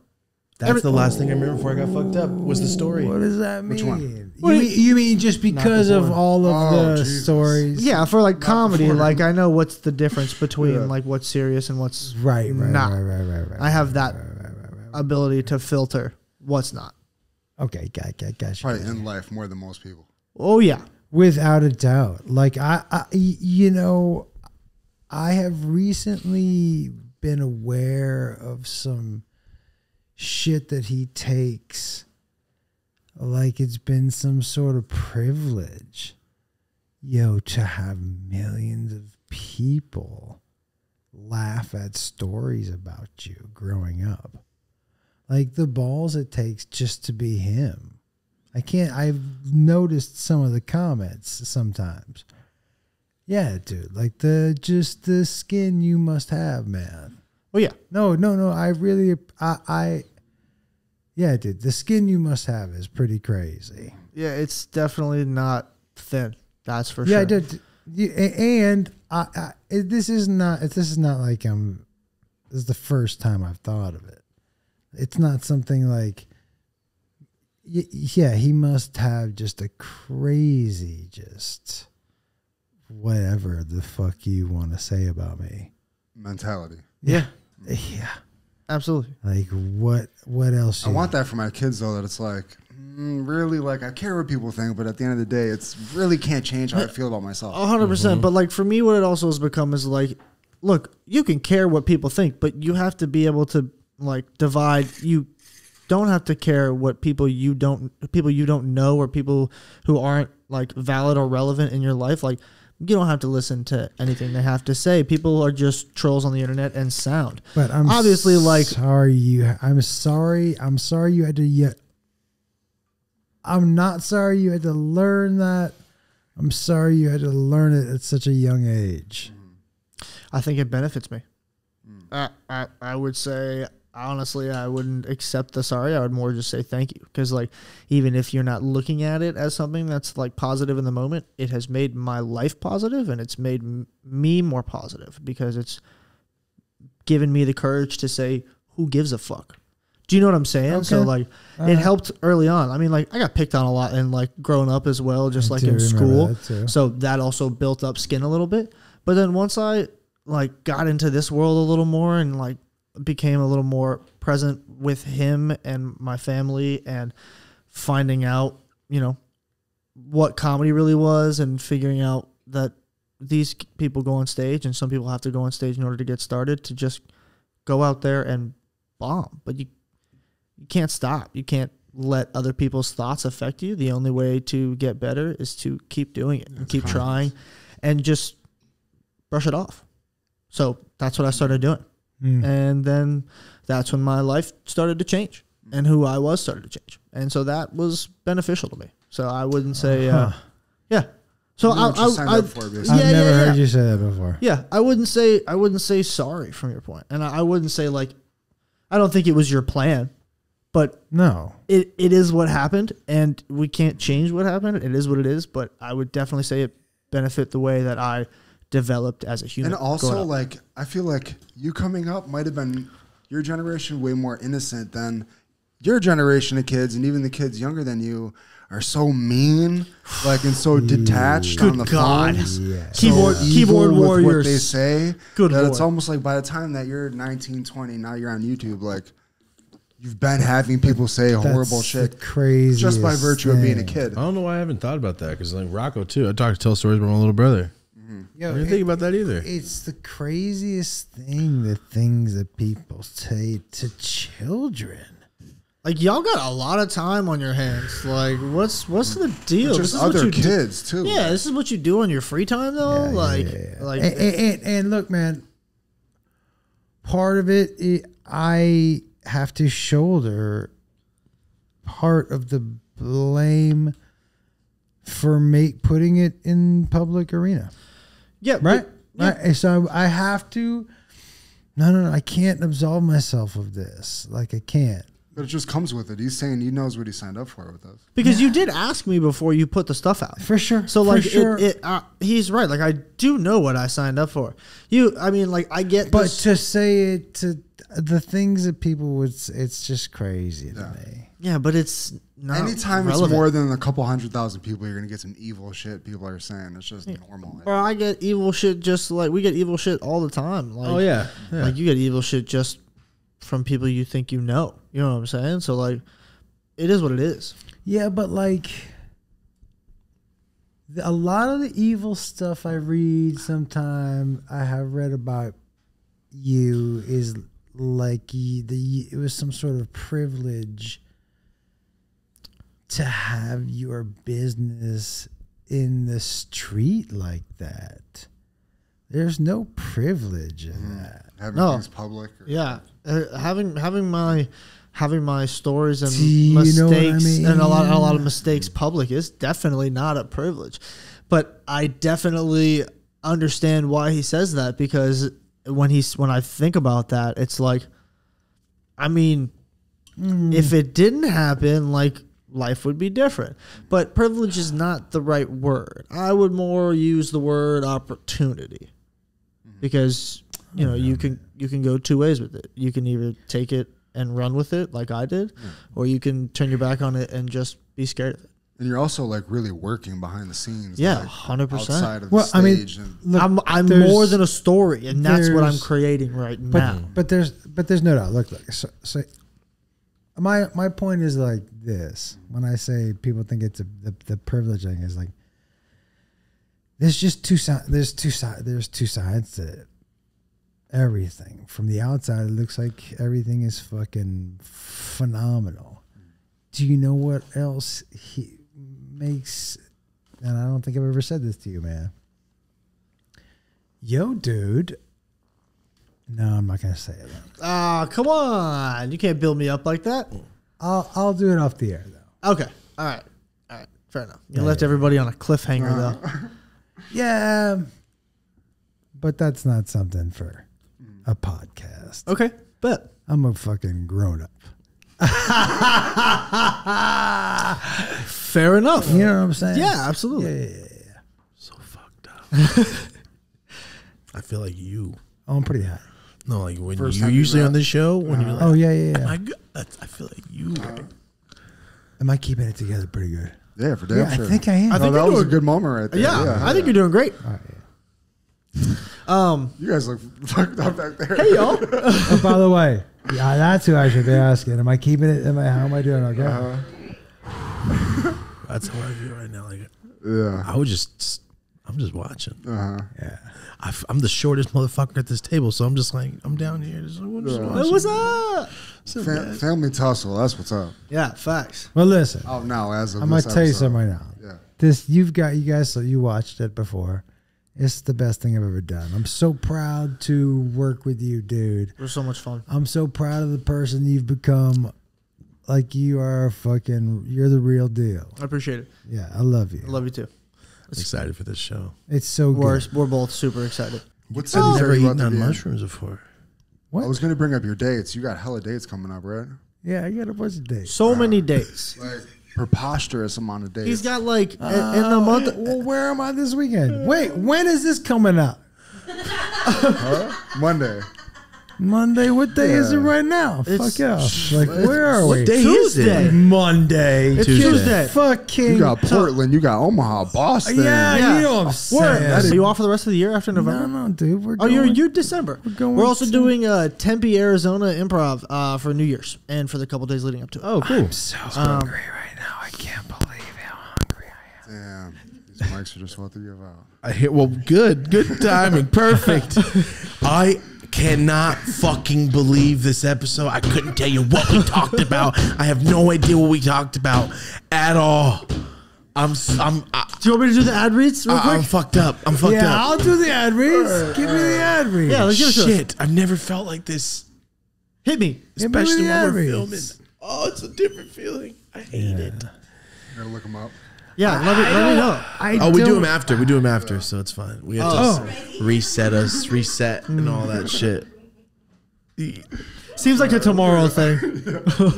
That's Every the last oh. thing I remember before I got fucked up was the story. What does that mean? Which one? You, you mean just because of all of oh, the Jesus. stories? Yeah, for like not comedy, before. like I know what's the difference between yeah. like what's serious and what's right, right, not. Right, right, right, right. I have that right, right, right, right, right. ability to filter what's not. Okay, got, got, got. Probably in life more than most people. Oh yeah. Without a doubt. Like, I, I, you know, I have recently been aware of some shit that he takes. Like, it's been some sort of privilege, yo, to have millions of people laugh at stories about you growing up. Like, the balls it takes just to be him. I can't, I've noticed some of the comments sometimes. Yeah, dude, like the, just the skin you must have, man. Oh yeah, no, no, no. I really, I, I, yeah, dude. The skin you must have is pretty crazy. Yeah, it's definitely not thin. That's for yeah, sure. Yeah, and I, I, this is not. This is not like I'm. This is the first time I've thought of it. It's not something like. Yeah, he must have just a crazy, just whatever the fuck you want to say about me mentality. Yeah, yeah, absolutely. Like what? What else? I want that for my kids though. That it's like mm, really like I care what people think, but at the end of the day, it's really can't change how I feel about myself. A hundred percent. But like for me, what it also has become is like, look, you can care what people think, but you have to be able to like divide you. Don't have to care what people you don't people you don't know or people who aren't like valid or relevant in your life. Like you don't have to listen to anything they have to say. People are just trolls on the internet and sound. But I'm obviously like sorry you. I'm sorry. I'm sorry you had to. Yet I'm not sorry you had to learn that. I'm sorry you had to learn it at such a young age. I think it benefits me. Mm. I, I I would say. Honestly, I wouldn't accept the sorry. I would more just say thank you. Because, like, even if you're not looking at it as something that's, like, positive in the moment, it has made my life positive and it's made m me more positive because it's given me the courage to say, who gives a fuck? Do you know what I'm saying? Okay. So, like, uh, it helped early on. I mean, like, I got picked on a lot and, like, growing up as well, just, I like, in school. That so that also built up skin a little bit. But then once I, like, got into this world a little more and, like, became a little more present with him and my family and finding out, you know, what comedy really was and figuring out that these people go on stage and some people have to go on stage in order to get started to just go out there and bomb. But you, you can't stop. You can't let other people's thoughts affect you. The only way to get better is to keep doing it and keep trying and just brush it off. So that's what I started doing. Mm. And then that's when my life started to change and who I was started to change. And so that was beneficial to me. So I wouldn't say, uh, huh. yeah. So I, I, I, before, yeah, I've yeah, never yeah, heard yeah. you say that before. Yeah. I wouldn't say, I wouldn't say sorry from your point. And I, I wouldn't say like, I don't think it was your plan, but no, it, it is what happened and we can't change what happened. It is what it is, but I would definitely say it benefit the way that I developed as a human. And also like, I feel like you coming up might have been your generation way more innocent than your generation of kids. And even the kids younger than you are so mean, like, and so detached Good on the God. phones. Yeah. So keyboard, keyboard warriors. What they say. Good that Lord. It's almost like by the time that you're nineteen, twenty, now you're on YouTube, like you've been having people say That's horrible shit crazy just by virtue thing. of being a kid. I don't know why I haven't thought about that. Cause like Rocco too, I talk to tell stories about my little brother. Yo, I didn't it, think about that either. It's the craziest thing, the things that people say to children. Like y'all got a lot of time on your hands. Like what's what's the deal? Just other kids too. Yeah, this is what you do on your free time though. Yeah, like, yeah, yeah. like, and, and, and look, man. Part of it, it, I have to shoulder part of the blame for make putting it in public arena. Yeah. Right. Yeah. Right. So I have to, no, no, no. I can't absolve myself of this. Like I can't, but it just comes with it. He's saying he knows what he signed up for with us. Because yeah. you did ask me before you put the stuff out. For sure. So like for sure. it, it, uh, he's right. Like I do know what I signed up for. You, I mean like I get, but this. to say it to the things that people would, it's just crazy yeah. to me. Yeah, but it's not Anytime relevant. It's more than a couple hundred thousand people, you're going to get some evil shit people are saying. It's just yeah. normal. Or I get evil shit just like, we get evil shit all the time. Like, oh, yeah. yeah. Like, you get evil shit just from people you think you know. You know what I'm saying? So, like, it is what it is. Yeah, but, like, a lot of the evil stuff I read sometimes, I have read about you, is, like, the it was some sort of privilege to have your business in the street like that. There's no privilege in mm-hmm. that. Having no. things public. Or yeah. Uh, having, having my, having my stories and Do mistakes you know what I mean? and a lot, a lot of mistakes public is definitely not a privilege, but I definitely understand why he says that because when he's when I think about that, it's like, I mean, mm. if it didn't happen, like, life would be different. But privilege is not the right word. I would more use the word opportunity, because you know, oh, no, you can you can go two ways with it. You can either take it and run with it, like I did, yeah. or you can turn your back on it and just be scared of it. And you're also, like, really working behind the scenes. Yeah, one hundred percent. Like, outside of well, the stage. I mean, look, I'm, I'm more than a story, and that's what I'm creating right but, now. But there's but there's no doubt. Look, look so, so my, my point is like this. When I say people think it's a, the, the privilege thing, is like, there's just two, si there's, two si there's two sides to it. Everything. From the outside, it looks like everything is fucking phenomenal. Do you know what else he... makes, and I don't think I've ever said this to you, man. Yo, dude. No, I'm not gonna say it. Ah, uh, come on! You can't build me up like that. I'll I'll do it off the air though. Okay. All right. All right. Fair enough. You yeah, left yeah. everybody on a cliffhanger uh, though. Yeah, but that's not something for a podcast. Okay, but I'm a fucking grown up. Fair enough. You know what I'm saying? Yeah, absolutely. Yeah, yeah, yeah, yeah. So fucked up. I feel like you. Oh, I'm pretty high. No, like when First you're usually on this show, when uh, you're like, oh yeah, yeah, yeah. My God, I feel like you. Uh, am I keeping it together pretty good? Yeah, for damn yeah, sure. I think I am. I no, think that was a good moment right there. Yeah, yeah, yeah. I think you're doing great. All right, yeah. Um, you guys look fucked up back there. Hey y'all. Oh, by the way, yeah, that's who I should be asking. Am I keeping it? Am I? How am I doing? Okay. Uh-huh. That's how I feel right now. Like, yeah. I would just. I'm just watching. Uh-huh. Yeah. I f I'm the shortest motherfucker at this table, so I'm just like, I'm down here. Just, I'm just yeah. watching. What's up? So Fam bad. Family Tussle. That's what's up. Yeah. Facts. Well, listen. Oh no. As of I'm gonna tell you something right now. Yeah. This you've got. You guys. So you watched it before. It's the best thing I've ever done. I'm so proud to work with you, dude. It was so much fun. I'm so proud of the person you've become. Like, you are fucking, you're the real deal. I appreciate it. Yeah, I love you. I love you too. I'm excited for this show. It's so we're, good. We're both super excited. What's I've never eaten on mushrooms before. What? I was going to bring up your dates. You got hella dates coming up, right? Yeah, I got a bunch of dates. So uh, many dates. Like, preposterous amount of days. He's got like uh, in the month. Well, where am I this weekend? Wait, when is this coming up? Huh? Monday. Monday. What day yeah. is it right now? It's, Fuck yeah! Like where are we? What day Tuesday. Is it? Monday. It's Tuesday. Tuesday. Fucking. You got Portland. You got Omaha. Boston. Yeah, yeah. you know what I'm saying. Are you off for the rest of the year after November? No, no, dude. We're going, oh, you're you're December. We're going. We're also to... doing uh, Tempe, Arizona Improv uh, for New Year's and for the couple days leading up to it. Oh, cool. I'm so um, hungry right now. I can't believe how hungry I am. Damn. These mics are just what to give out. I hear. Well, good, good timing. Perfect. I. Cannot fucking believe this episode. I couldn't tell you what we talked about. I have no idea what we talked about at all. I'm, I'm. I, do you want me to do the ad reads? Real I, quick? I'm fucked up. I'm fucked yeah, up. Yeah, I'll do the ad reads. Uh, give uh, me the ad reads. Yeah, let's give it to Shit, I've never felt like this. Hit me, especially Hit me when we're filming. Oh, it's a different feeling. I hate yeah. it. You gotta look them up. Yeah, let me, let me know. I oh, we do them after. We do them after, so it's fine. We have oh. to oh. reset us, reset, and all that shit. Seems like a tomorrow thing.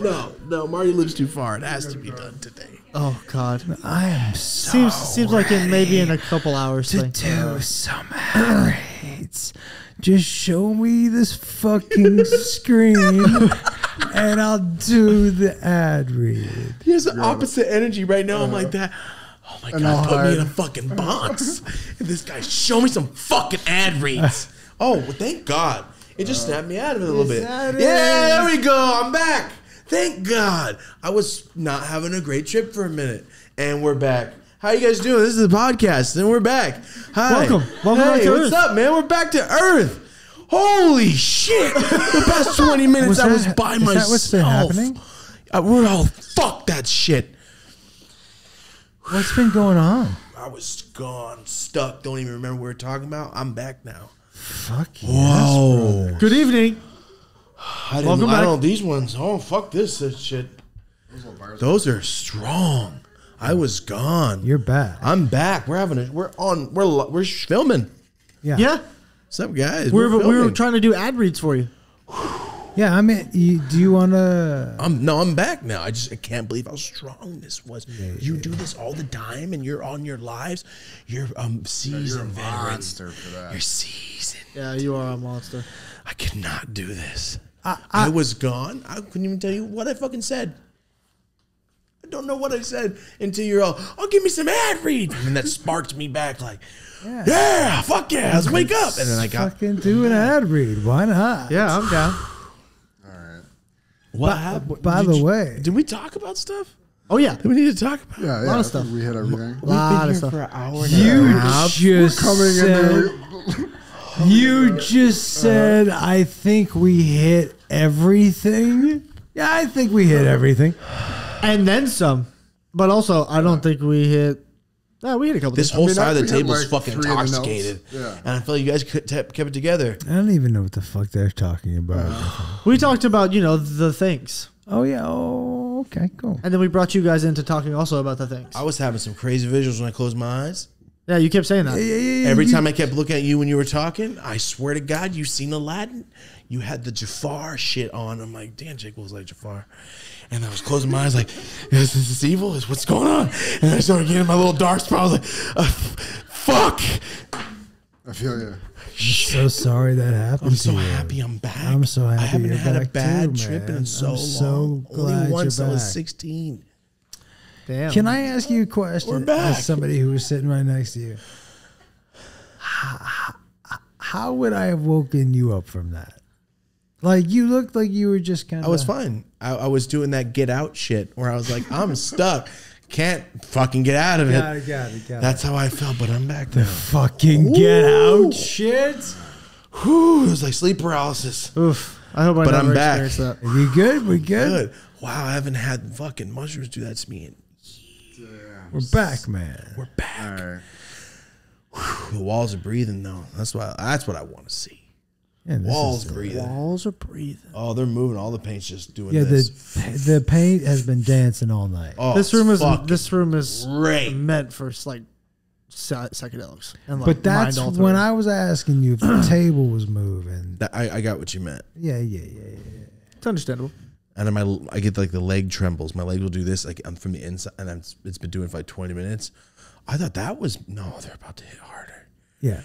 No, no, Marty lives too far. It has to be done today. Oh God, I am so seems seems like it may be in a couple hours to thing. do some ads. Just show me this fucking screen, and I'll do the ad read. He has the yeah. opposite energy right now. Uh, I'm like that. Oh my God, put hard. me in a fucking box. And this guy, show me some fucking ad reads. Uh, oh, well, thank God. It just uh, snapped me out of it a little bit. Yeah, there we go. I'm back. Thank God. I was not having a great trip for a minute, and we're back. How you guys doing? This is the podcast, and we're back. Hi. Welcome. Welcome hey, back to what's Earth. up, man? We're back to Earth. Holy shit. The past twenty minutes was I that, was by is myself. Is that what's been happening? I, we're all, fuck that shit. What's been going on? I was gone, stuck, don't even remember what we were talking about. I'm back now. Fuck Whoa. Yes, Good evening. I Welcome back. I don't know these ones. Oh, fuck this, this shit. Those are strong. I was gone. You're back. I'm back. We're having a. We're on. We're we're filming. Yeah. Yeah. What's up, guys? We're, we're, we're trying to do ad reads for you. Yeah, I mean, you, do you want to? Um, no, I'm back now. I just I can't believe how strong this was. Yeah, you yeah. do this all the time, and you're on your lives. You're um seasoned. No, you're a monster for that. You're seasoned. Yeah, you are a monster. I could not do this. I, I, I was gone. I couldn't even tell you what I fucking said. I don't know what I said until you're all, oh, give me some ad reads. And that sparked me back like, yeah, yeah fuck yeah, let's wake up. And then I got fucking do an ad read. Why not? Yeah, I'm down. What happened? By, by the you, way, did we talk about stuff? Oh yeah, did we need to talk about yeah, a lot yeah, of stuff. We had everything. We've lot been of here stuff. For an hour. You now. just said. You just said. I think we hit everything. Yeah, I think we hit everything, and then some. But also, I don't think we hit. No, we hit a couple. This whole I mean, side of the table is like fucking intoxicated, yeah. and I feel like you guys kept it together. I don't even know what the fuck they're talking about. We talked about you know the things. Oh yeah. Oh okay. Cool. And then we brought you guys into talking also about the things. I was having some crazy visuals when I closed my eyes. Yeah, you kept saying that. Yeah, yeah, yeah, Every you, time I kept looking at you when you were talking, I swear to God, you seen Aladdin. You had the Jafar shit on. I'm like, damn, Jake was like Jafar. And I was closing my eyes like, is this evil? Is what's going on? And I started getting my little dark spot. I was like, uh, fuck. I feel you. So sorry that happened. I'm so happy I'm back. I'm so happy. I haven't had a bad trip in so long. Only once I was sixteen. Damn. Can I ask you a question as somebody who was sitting right next to you? How, how would I have woken you up from that? Like, you looked like you were just kind of... I was fine. I, I was doing that get out shit where I was like, I'm stuck. Can't fucking get out of it. Got it, got it, got it. That's how I felt, but I'm back there. The fucking Ooh. get out shit. Whew, it was like sleep paralysis. Oof. I hope I but never I'm experienced back. that. Are you good? We good? Good. Wow, I haven't had fucking mushrooms do that to me in years. We're back, man. We're back. Right. Whew, the walls are breathing, though. That's why. That's what I want to see. Yeah, walls breathing. Walls are breathing. Oh, they're moving. All the paint's just doing yeah, this. Yeah, the, the paint has been dancing all night. Oh, this room is this room is great. meant for like psychedelics. And, like, but that's when I was asking you if the table was moving. That, I, I got what you meant. Yeah, yeah, yeah, yeah. It's understandable. And then my, I get like the leg trembles. My leg will do this. Like I'm from the inside, and I'm, it's been doing it for like twenty minutes. I thought that was no. They're about to hit harder. Yeah.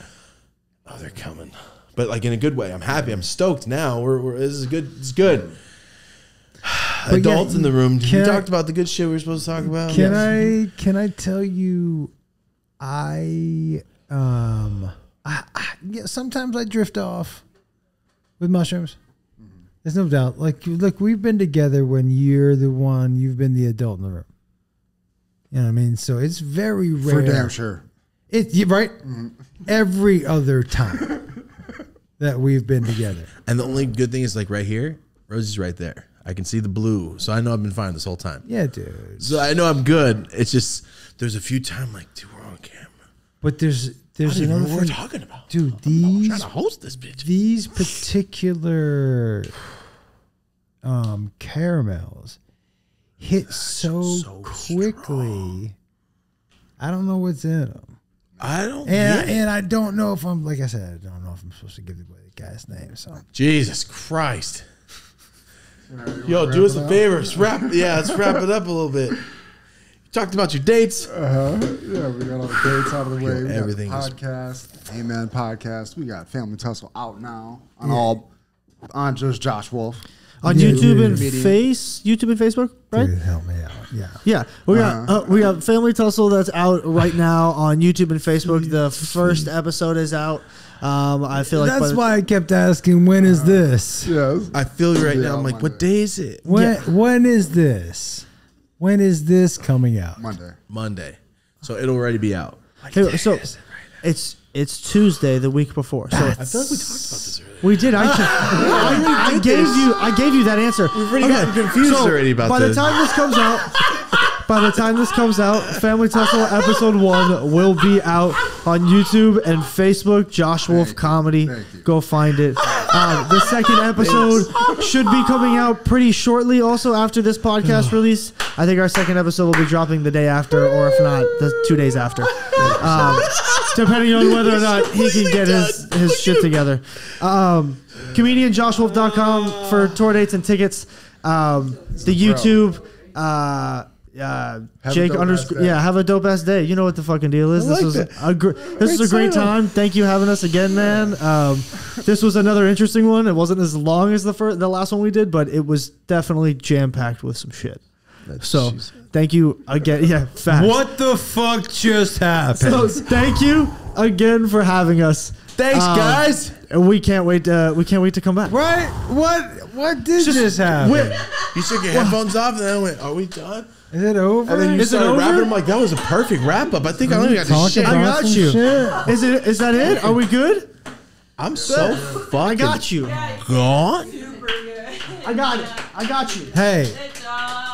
Oh, they're coming. But like in a good way. I'm happy. I'm stoked now. We're, we're this is good. It's good. But Adults yeah, in the room. You I, talked about the good shit we were supposed to talk about. Can yes. I? Can I tell you? I um. I, I yeah, sometimes I drift off with mushrooms. There's no doubt. Like, look, we've been together when you're the one, you've been the adult in the room. You know what I mean? So it's very rare. For damn sure. It, right? Mm. Every other time that we've been together. And the only good thing is, like, right here, Rosie's right there. I can see the blue. So I know I've been fine this whole time. Yeah, dude. So I know I'm good. It's just, there's a few times, like, dude, we're on camera. But there's, there's another thing. We're talking about. Dude, these. I'm trying to host this bitch. These particular. Um, caramels hit so, so quickly. Strong. I don't know what's in them. I don't. And I, and I don't know if I'm like I said. I don't know if I'm supposed to give away the guy's name. So Jesus Christ. Right, yo, do us a favor. Let's wrap. Yeah, let's wrap it up a little bit. You talked about your dates. Uh huh. Yeah, we got all the dates out of the way. We everything. Got the podcast. Amen. Podcast. We got Family Tussle out now on yeah. all on just Josh Wolf. On yeah, YouTube and media. face, YouTube and Facebook, right? Dude, help me out. Yeah, yeah. We got uh, uh, we got Family Tussle that's out right now on YouTube and Facebook. The first episode is out. Um, I feel like that's why I kept asking, when is this? Yeah, I feel right now. I'm like, Monday. What day is it? When yeah. when is this? When is this coming out? Monday. Monday. So it'll already be out. Hey, so it right it's. It's Tuesday, the week before. So that's, I feel like we talked about this earlier. We did. I, I, I gave you. I gave you that answer. We've already okay. gotten confused so already about by this. By the time this comes out, by the time this comes out, Family Tussle episode one will be out on YouTube and Facebook. Josh Wolf Comedy. Go find it. Um, the second episode should be coming out pretty shortly. Also, after this podcast release, I think our second episode will be dropping the day after, or if not, the two days after, um, depending on whether or not he can get his, his shit together. Um, comedian josh wolf dot com for tour dates and tickets. Um, the YouTube. Uh, Uh, Jake underscore yeah, have a dope ass day. You know what the fucking deal is. This was a gr this was a great time. Thank you having us again, man. Um, this was another interesting one. It wasn't as long as the first, the last one we did, but it was definitely jam packed with some shit. So thank you again. Yeah, facts. What the fuck just happened? So thank you again for having us. Thanks, um, guys. We can't wait. To, uh, we can't wait to come back. Right? What? What did just, this happen? Wait. You took your headphones off, and then I went, "Are we done? Is it over?" And then you started rapping. I'm like, that was a perfect wrap up. I think I only got the shit. I got you. Shit. Is it? Is that it? Are we good? I'm so fucking. I got you. Gone. I got it. I got you. Hey.